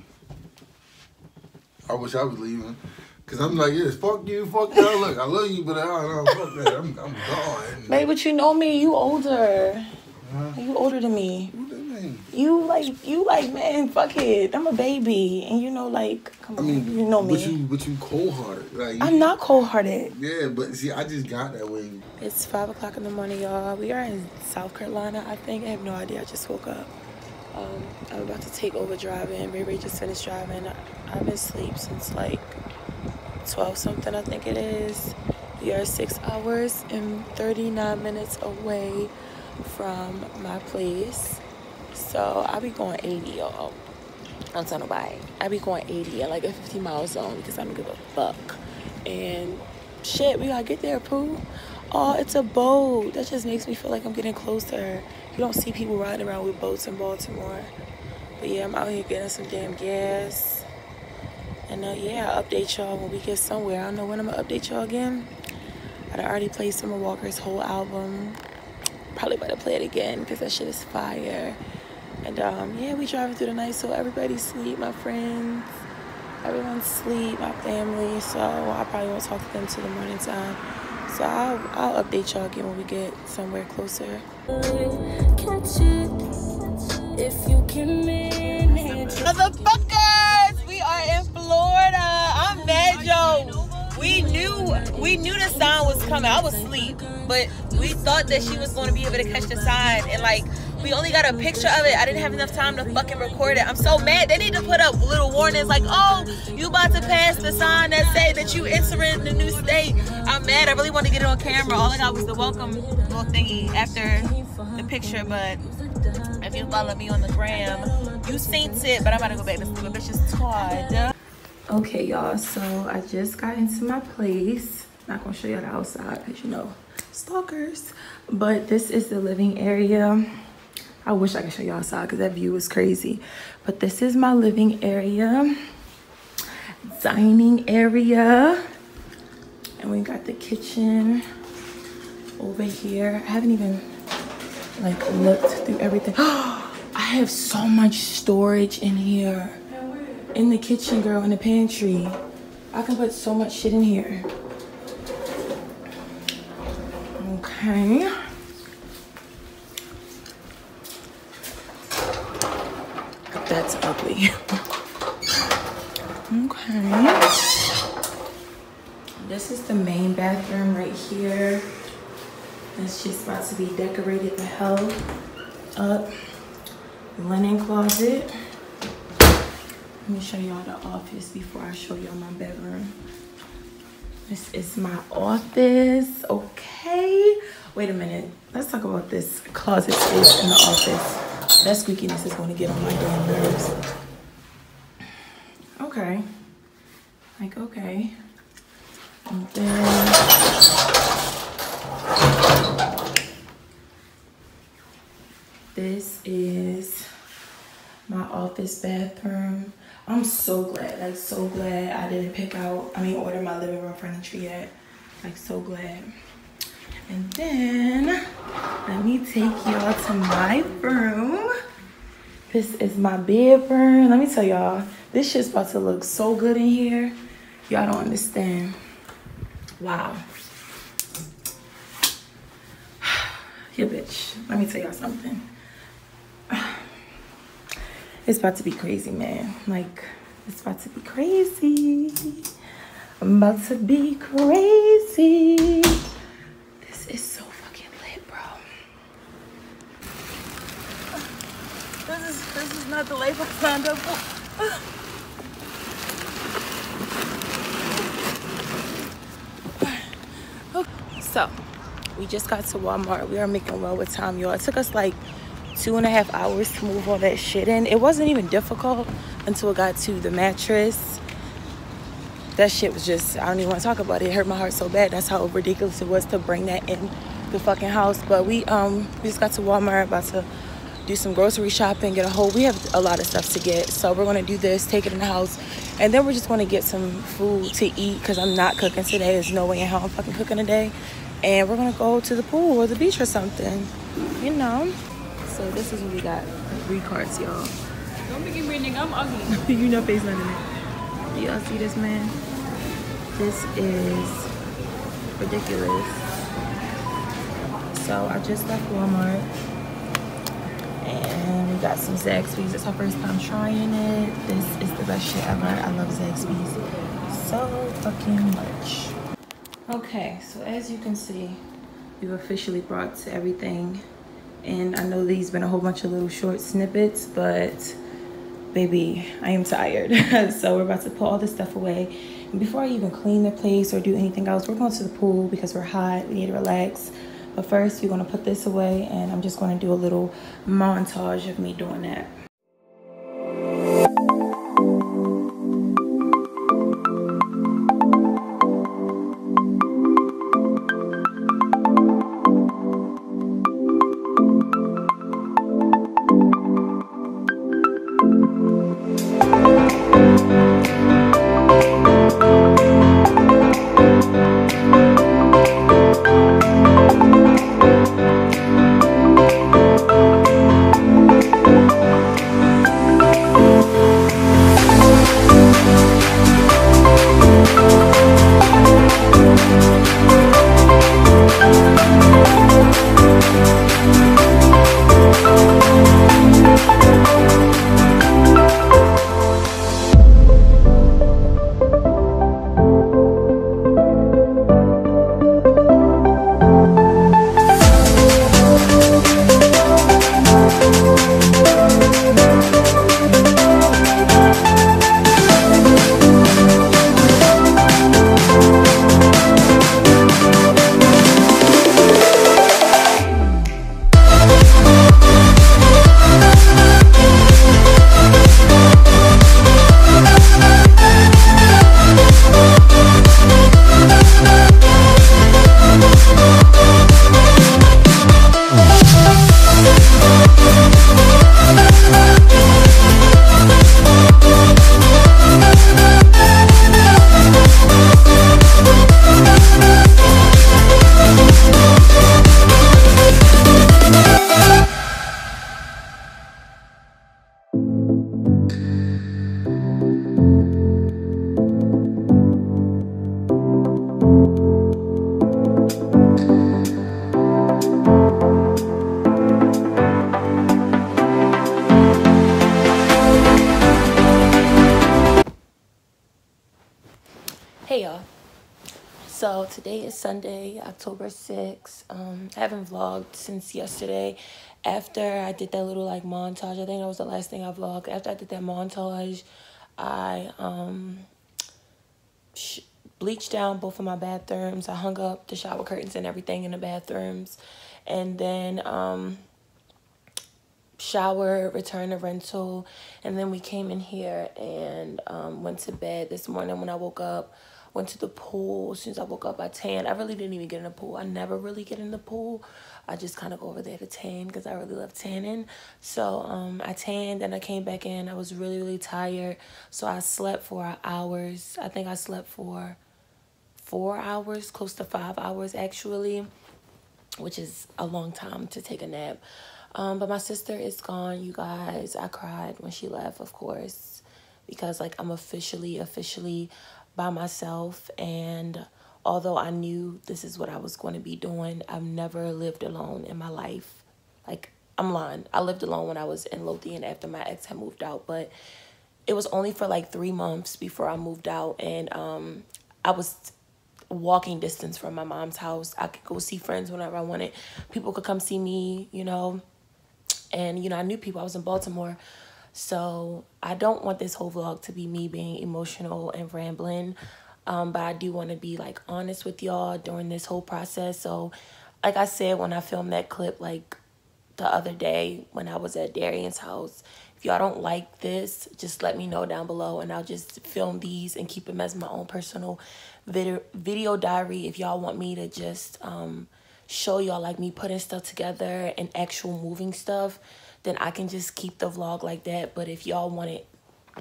I wish I was leaving. Because I'm like, yes, fuck you, fuck that. Look, I love you, but I don't know, fuck that. I'm, I'm gone. Babe, but you know me. You older. Huh? You older than me. What do you mean? You like, you like, man, fuck it. I'm a baby. And you know, like, come I on. Mean, you know me. But you, but you cold-hearted. Like, I'm not cold-hearted. Yeah, but see, I just got that way. It's five o'clock in the morning, y'all. We are in South Carolina, I think. I have no idea. I just woke up. Um, I'm about to take over driving. Baby just finished driving. I, I've been asleep since, like, twelve something, I think it is. We are six hours and thirty-nine minutes away from my place. So, I'll be going eighty, y'all. Don't tell nobody. I'll be going eighty at, like, a fifty mile zone because I don't give a fuck. And, shit, we gotta get there, poo. Oh, it's a boat. That just makes me feel like I'm getting closer. You don't see people riding around with boats in Baltimore. But yeah, I'm out here getting some damn gas. And uh, yeah, I'll update y'all when we get somewhere. I don't know when I'm gonna update y'all again. I done already played Summer Walker's whole album. Probably about to play it again because that shit is fire. And um, yeah, we driving through the night, so everybody sleep, my friends. Everyone sleep, my family. So I probably won't talk to them till the morning time. So I'll, I'll update y'all again when we get somewhere closer. Motherfuckers, we are in Florida. I'm mad, yo. We knew, we knew the sign was coming. I was asleep, but we thought that she was going to be able to catch the sign. And like, we only got a picture of it. I didn't have enough time to fucking record it. I'm so mad. They need to put up little warnings like, oh, you about to pass the sign that say that you entering the new state. I'm mad. I really wanted to get it on camera. All I got was the welcome little thingy after the picture. But if you follow me on the gram, you seen it. But I'm about to go back to sleep. But bitch is tired. Okay, y'all. So I just got into my place. Not going to show y'all the outside because, you know, stalkers. But this is the living area. I wish I could show y'all outside because that view is crazy. But this is my living area, dining area, and we got the kitchen over here. I haven't even like looked through everything. I have so much storage in here, in the kitchen, girl, in the pantry. I can put so much shit in here. Okay. That's ugly. Okay. This is the main bathroom right here. It's just about to be decorated the hell up. Linen closet. Let me show y'all the office before I show y'all my bedroom. This is my office. Okay. Wait a minute. Let's talk about this closet space in the office. That squeakiness is going to get on my damn nerves. Okay. Like, okay. And then... this is my office bathroom. I'm so glad, like, so glad I didn't pick out, I mean, order my living room furniture yet. Like, so glad. And then let me take y'all to my room. This is my bedroom. Let me tell y'all, this shit's about to look so good in here. Y'all don't understand. Wow. Yeah, bitch. Let me tell y'all something. It's about to be crazy, man. Like, it's about to be crazy. I'm about to be crazy. This is so fucking lit, bro. This is this is not the life I signed up for. So, we just got to Walmart. We are making well with time, y'all. It took us like two and a half hours to move all that shit in. It wasn't even difficult until it got to the mattress. That shit was just, I don't even want to talk about it. It hurt my heart so bad. That's how ridiculous it was to bring that in the fucking house. But we um we just got to Walmart, about to do some grocery shopping, get a whole, we have a lot of stuff to get. So we're gonna do this, take it in the house, and then we're just gonna get some food to eat because I'm not cooking today. There's no way in hell I'm fucking cooking today. And we're gonna go to the pool or the beach or something, you know? So this is what we got, three carts, y'all. Don't begin reading, I'm ugly. You know face nothing. Do y'all see this, man? This is ridiculous. So I just left Walmart. And we got some Zaxby's. It's our first time trying it. This is the best shit ever. I love Zaxby's so fucking much. Okay, so as you can see, we've officially brought everything. And I know these been a whole bunch of little short snippets, but baby, I am tired. So we're about to put all this stuff away. And before I even clean the place or do anything else, we're going to the pool because we're hot, we need to relax. But first, we're gonna put this away, and I'm just gonna do a little montage of me doing that. So today is Sunday, October sixth. Um, I haven't vlogged since yesterday. After I did that little like montage, I think that was the last thing I vlogged. After I did that montage, I um, sh bleached down both of my bathrooms. I hung up the shower curtains and everything in the bathrooms. And then um, shower, return to rental. And then we came in here and um, went to bed this morning. When I woke up, went to the pool. As soon as I woke up, I tanned. I really didn't even get in the pool. I never really get in the pool. I just kind of go over there to tan because I really love tanning. So um, I tanned and I came back in. I was really, really tired. So I slept for hours. I think I slept for four hours, close to five hours actually. which is a long time to take a nap. Um, but my sister is gone, you guys. I cried when she left, of course, because like I'm officially, officially by myself. And although I knew this is what I was going to be doing, I've never lived alone in my life. Like, I'm lying. I lived alone when I was in Lothian after my ex had moved out, but it was only for like three months before I moved out. And um, I was walking distance from my mom's house. I could go see friends whenever I wanted. People could come see me, you know. And, you know, I knew people. I was in Baltimore. So I don't want this whole vlog to be me being emotional and rambling. Um, but I do want to be, like, honest with y'all during this whole process. So, like I said, when I filmed that clip, like, the other day when I was at Darian's house, if y'all don't like this, just let me know down below. And I'll just film these and keep them as my own personal video, video diary. If y'all want me to just um, show y'all, like, me putting stuff together and actual moving stuff, then I can just keep the vlog like that. But if y'all want it,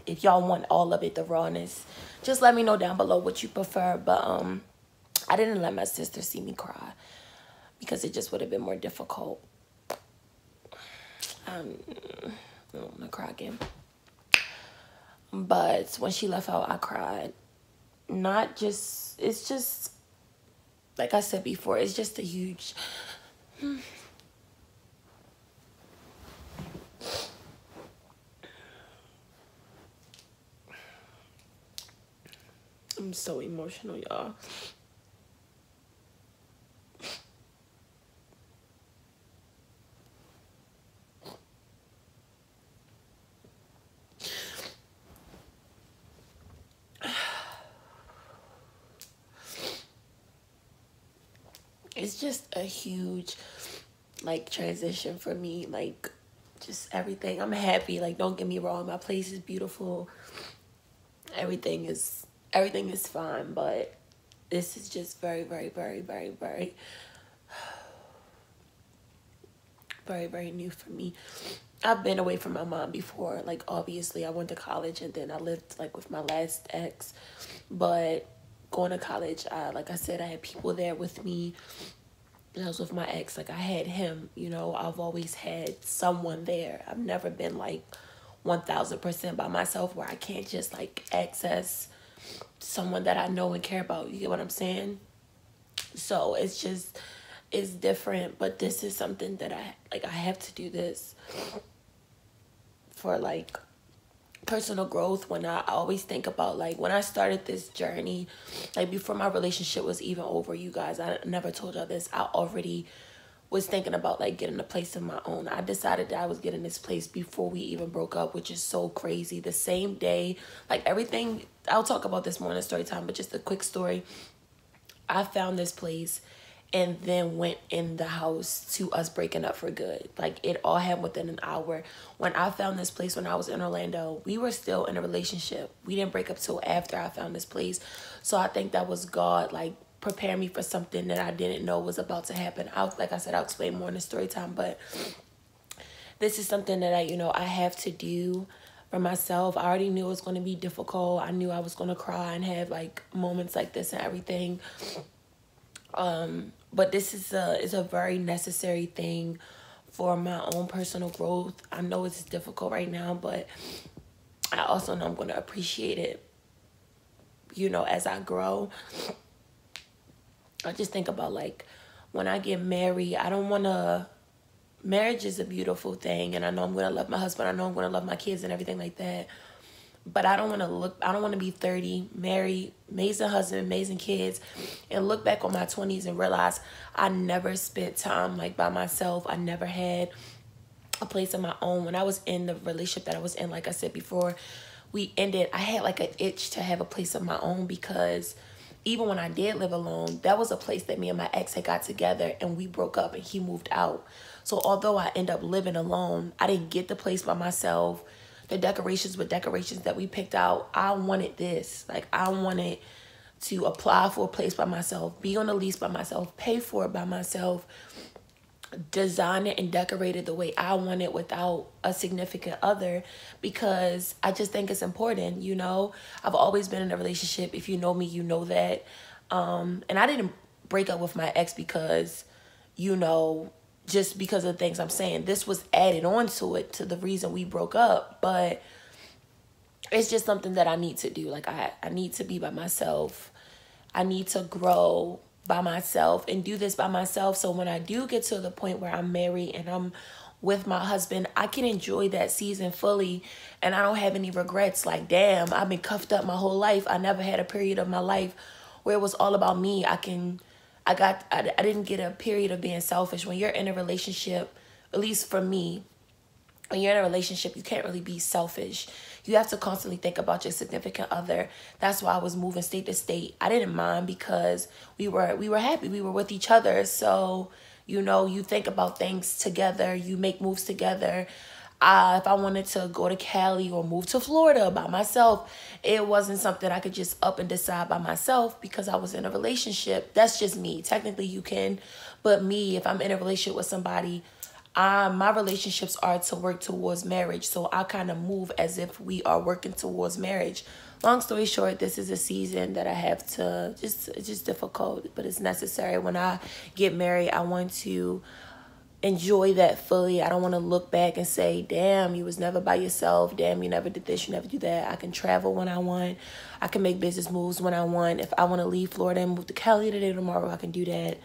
if y'all want all of it, the rawness, just let me know down below what you prefer. But um, I didn't let my sister see me cry because it just would have been more difficult. Um, I don't want to cry again. But when she left out, I cried. Not just, it's just, like I said before, it's just a huge... I'm so emotional, y'all. It's just a huge, like, transition for me. Like, just everything. I'm happy. Like, don't get me wrong. My place is beautiful. Everything is, everything is fine. But this is just very, very, very, very, very, very, very new for me. I've been away from my mom before. Like, obviously, I went to college. And then I lived, like, with my last ex. But... going to college, uh, like I said, I had people there with me. When I was with my ex, like, I had him, you know. I've always had someone there. I've never been, like, one thousand percent by myself where I can't just, like, access someone that I know and care about. You get what I'm saying? So, it's just, it's different. But this is something that I, like, I have to do this for, like, personal growth. When I, I always think about, like, when I started this journey, like, before my relationship was even over, you guys, I never told y'all this, I already was thinking about, like, getting a place of my own. I decided that I was getting this place before we even broke up, which is so crazy. The same day, like, everything, I'll talk about this more in story time, but just a quick story. I found this place and then went in the house to us breaking up for good. Like, it all happened within an hour. When I found this place when I was in Orlando, we were still in a relationship. We didn't break up till after I found this place. So I think that was God, like, preparing me for something that I didn't know was about to happen. I'll, like I said, I'll explain more in the story time. But this is something that I, you know, I have to do for myself. I already knew it was going to be difficult. I knew I was going to cry and have, like, moments like this and everything. Um... But this is a, is a very necessary thing for my own personal growth. I know it's difficult right now, but I also know I'm going to appreciate it, you know, as I grow. I just think about, like, when I get married, I don't want to... Marriage is a beautiful thing, and I know I'm going to love my husband. I know I'm going to love my kids and everything like that. But I don't want to look, I don't want to be thirty, married, amazing husband, amazing kids, and look back on my twenties and realize I never spent time, like, by myself. I never had a place of my own. When I was in the relationship that I was in, like I said before, we ended, I had, like, an itch to have a place of my own, because even when I did live alone, that was a place that me and my ex had got together, and we broke up and he moved out. So although I ended up living alone, I didn't get the place by myself. The decorations were decorations that we picked out. I wanted this. Like, I wanted to apply for a place by myself, be on a lease by myself, pay for it by myself, design it and decorate it the way I want it without a significant other, because I just think it's important, you know? I've always been in a relationship. If you know me, you know that. Um, and I didn't break up with my ex because you know, just because of the things I'm saying. This was added on to it, to the reason we broke up. But it's just something that I need to do. Like, I, I need to be by myself. I need to grow by myself and do this by myself. So when I do get to the point where I'm married and I'm with my husband, I can enjoy that season fully and I don't have any regrets. Like, damn, I've been cuffed up my whole life. I never had a period of my life where it was all about me. I can, I got, I, I didn't get a period of being selfish. When you're in a relationship, at least for me, when you're in a relationship, you can't really be selfish. You have to constantly think about your significant other. That's why I was moving state to state. I didn't mind because we were we were happy. We were with each other. So, you know, you think about things together. You make moves together. Uh, if I wanted to go to Cali or move to Florida by myself, it wasn't something I could just up and decide by myself because I was in a relationship. That's just me. Technically, you can. But me, if I'm in a relationship with somebody, I, my relationships are to work towards marriage. So I kind of move as if we are working towards marriage. Long story short, this is a season that I have to, just, it's just difficult, but it's necessary. When I get married, I want to enjoy that fully. I don't want to look back and say, damn, you was never by yourself. Damn, you never did this, you never do that. I can travel when I want. I can make business moves when I want. If I want to leave Florida and move to Cali today, tomorrow, I can do that.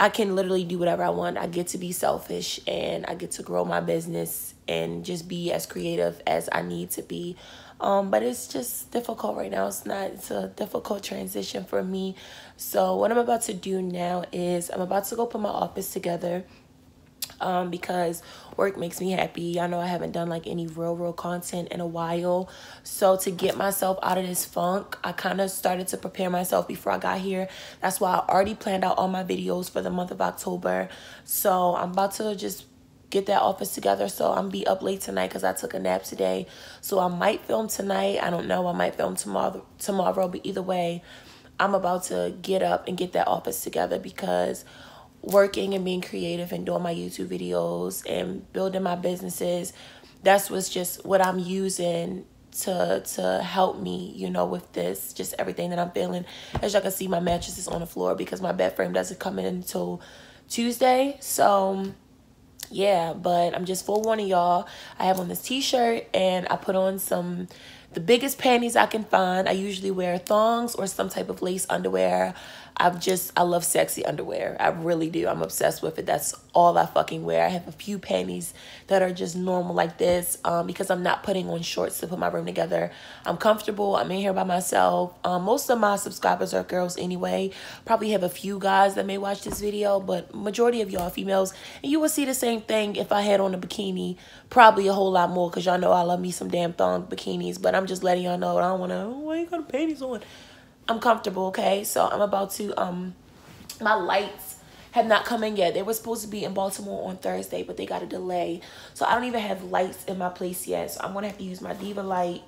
I can literally do whatever I want. I get to be selfish and I get to grow my business and just be as creative as I need to be. Um, but it's just difficult right now. It's not, it's a difficult transition for me. So what I'm about to do now is I'm about to go put my office together um, because work makes me happy. I know I haven't done like any real, real content in a while. So to get myself out of this funk, I kind of started to prepare myself before I got here. That's why I already planned out all my videos for the month of October. So I'm about to just get that office together. So I'm be up late tonight because I took a nap today. So I might film tonight. I don't know. I might film tomorrow, tomorrow. But either way, I'm about to get up and get that office together because working and being creative and doing my YouTube videos and building my businesses, that's what's just what I'm using to to help me, you know, with this, just everything that I'm feeling. As y'all can see, my mattress is on the floor because my bed frame doesn't come in until Tuesday. So yeah, but I'm just forewarning y'all, I have on this t-shirt and I put on some the biggest panties I can find. I usually wear thongs or some type of lace underwear. I've just, I love sexy underwear. I really do. I'm obsessed with it. That's all I fucking wear. I have a few panties that are just normal like this um, because I'm not putting on shorts to put my room together. I'm comfortable. I'm in here by myself. Um, most of my subscribers are girls anyway. Probably have a few guys that may watch this video, but majority of y'all are females. And you will see the same thing if I had on a bikini. Probably a whole lot more because y'all know I love me some damn thong bikinis, but I'm just letting y'all know I don't want to, oh, I ain't got panties on. I'm comfortable, okay? So I'm about to, um, my lights have not come in yet. They were supposed to be in Baltimore on Thursday, but they got a delay. So I don't even have lights in my place yet. So I'm gonna have to use my Diva light,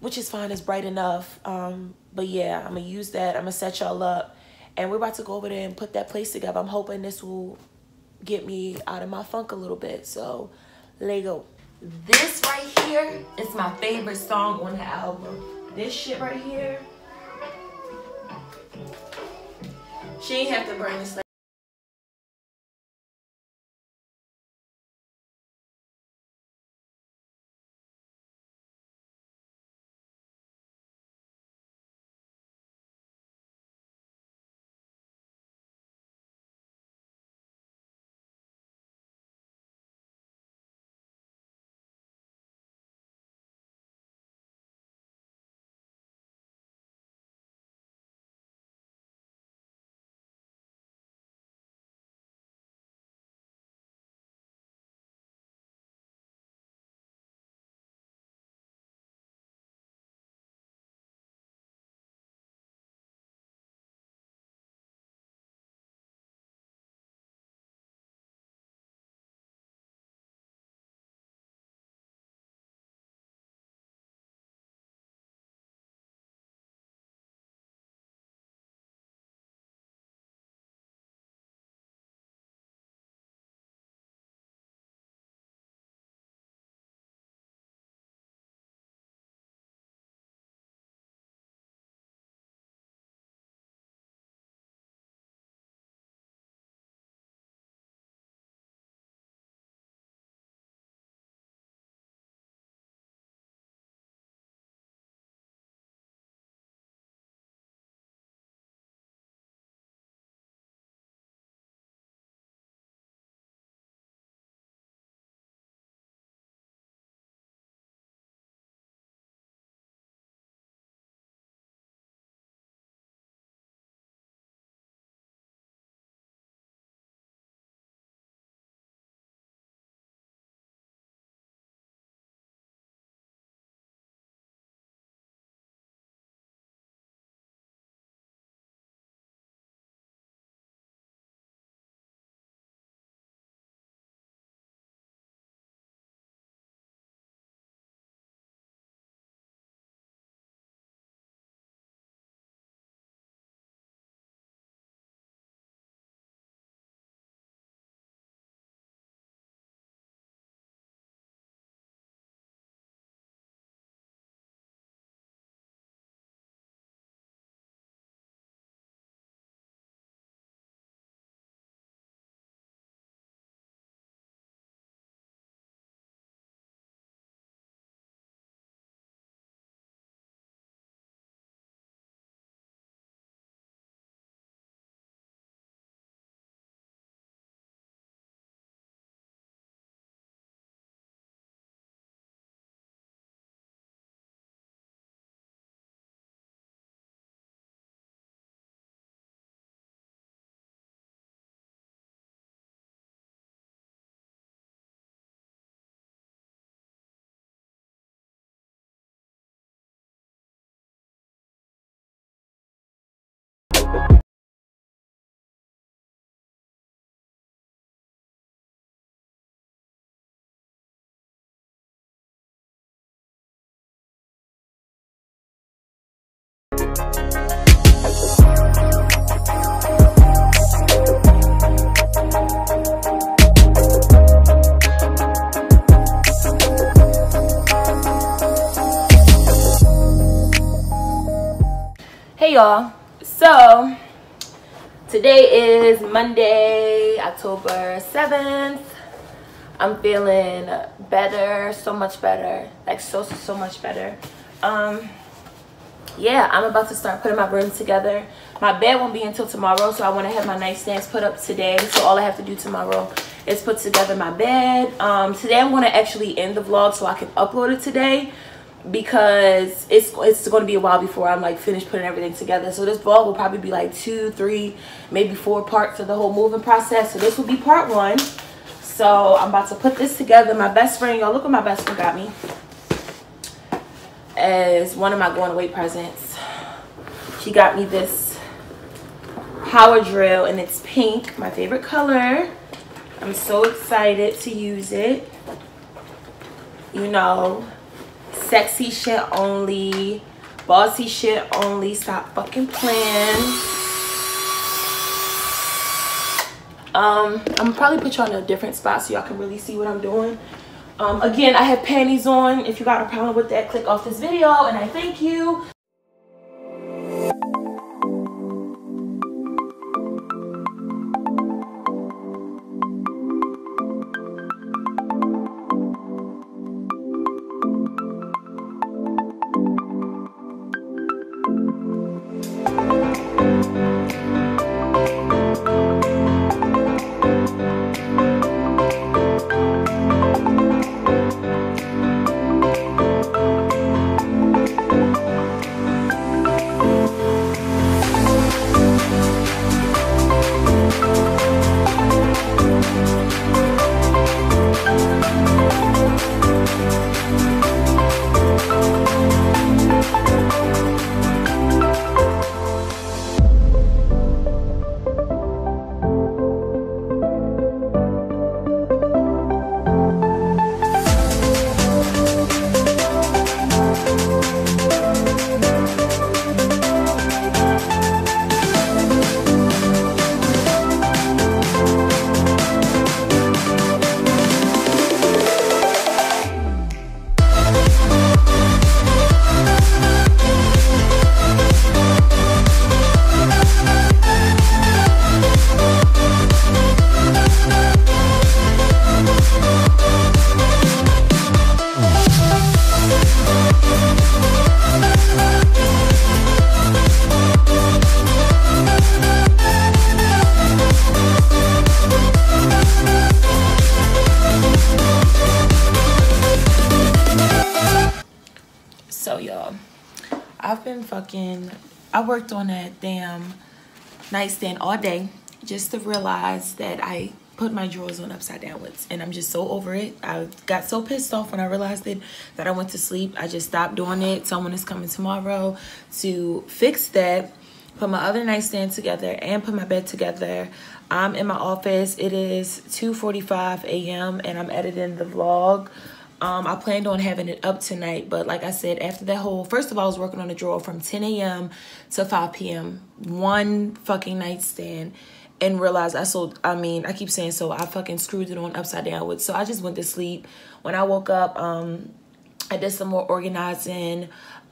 which is fine, it's bright enough. Um, but yeah, I'm gonna use that. I'm gonna set y'all up. And we're about to go over there and put that place together. I'm hoping this will get me out of my funk a little bit. So, Lego. This right here is my favorite song on the album. This shit right here. She ain't have to burn this. y'all, so today is Monday, October seventh. I'm feeling better, so much better, like so so, so much better. Um yeah, I'm about to start putting my room together. My bed won't be until tomorrow, so I want to have my nightstands put up today, so all I have to do tomorrow is put together my bed. Um today I'm going to actually end the vlog so I can upload it today, because it's it's going to be a while before I'm like finished putting everything together. So this vlog will probably be like two three maybe four parts of the whole moving process, so this will be part one. So I'm about to put this together. My best friend, y'all, look what my best friend got me as one of my going away presents. She got me this power drill and it's pink, my favorite color. I'm so excited to use it. You know, sexy shit only, bossy shit only, stop fucking playing. um I'm probably put y'all in a different spot so y'all can really see what I'm doing. Um again, I have panties on. If you got a problem with that, click off this video and I thank you. Fucking I worked on that damn nightstand all day just to realize that I put my drawers on upside downwards, and I'm just so over it. I got so pissed off when I realized it that I went to sleep. I just stopped doing it. Someone is coming tomorrow to fix that, put my other nightstand together and put my bed together. I'm in my office. It is two forty-five a m and I'm editing the vlog. Um, I planned on having it up tonight, but like I said, after that whole, first of all, I was working on a drawer from ten a m to five p m One fucking nightstand, and realized I sold, I mean, I keep saying so, I fucking screwed it on upside downwards. So I just went to sleep. When I woke up, um, I did some more organizing,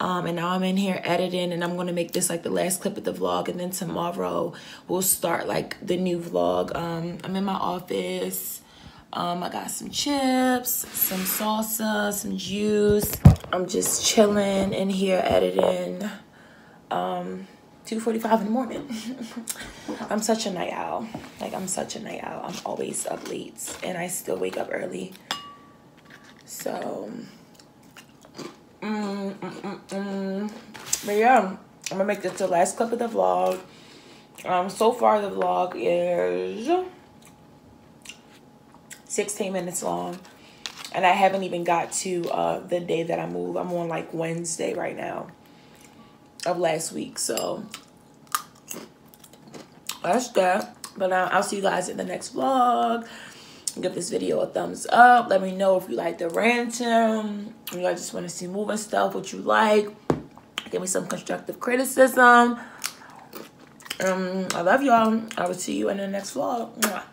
um, and now I'm in here editing, and I'm going to make this like the last clip of the vlog, and then tomorrow we'll start like the new vlog. Um, I'm in my office. Um, I got some chips, some salsa, some juice. I'm just chilling in here editing. Um, two forty-five in the morning. I'm such a night owl. Like, I'm such a night owl. I'm always up late, and I still wake up early. So, mm, mm, mm, mm. But yeah, I'm gonna make this the last clip of the vlog. Um, so far the vlog is sixteen minutes long, and I haven't even got to uh the day that I move. I'm on like Wednesday right now of last week, so that's that. But uh, I'll see you guys in the next vlog. Give this video a thumbs up. Let me know if you like the ranting, you guys just want to see moving stuff, what you like. Give me some constructive criticism. um I love y'all. I will see you in the next vlog.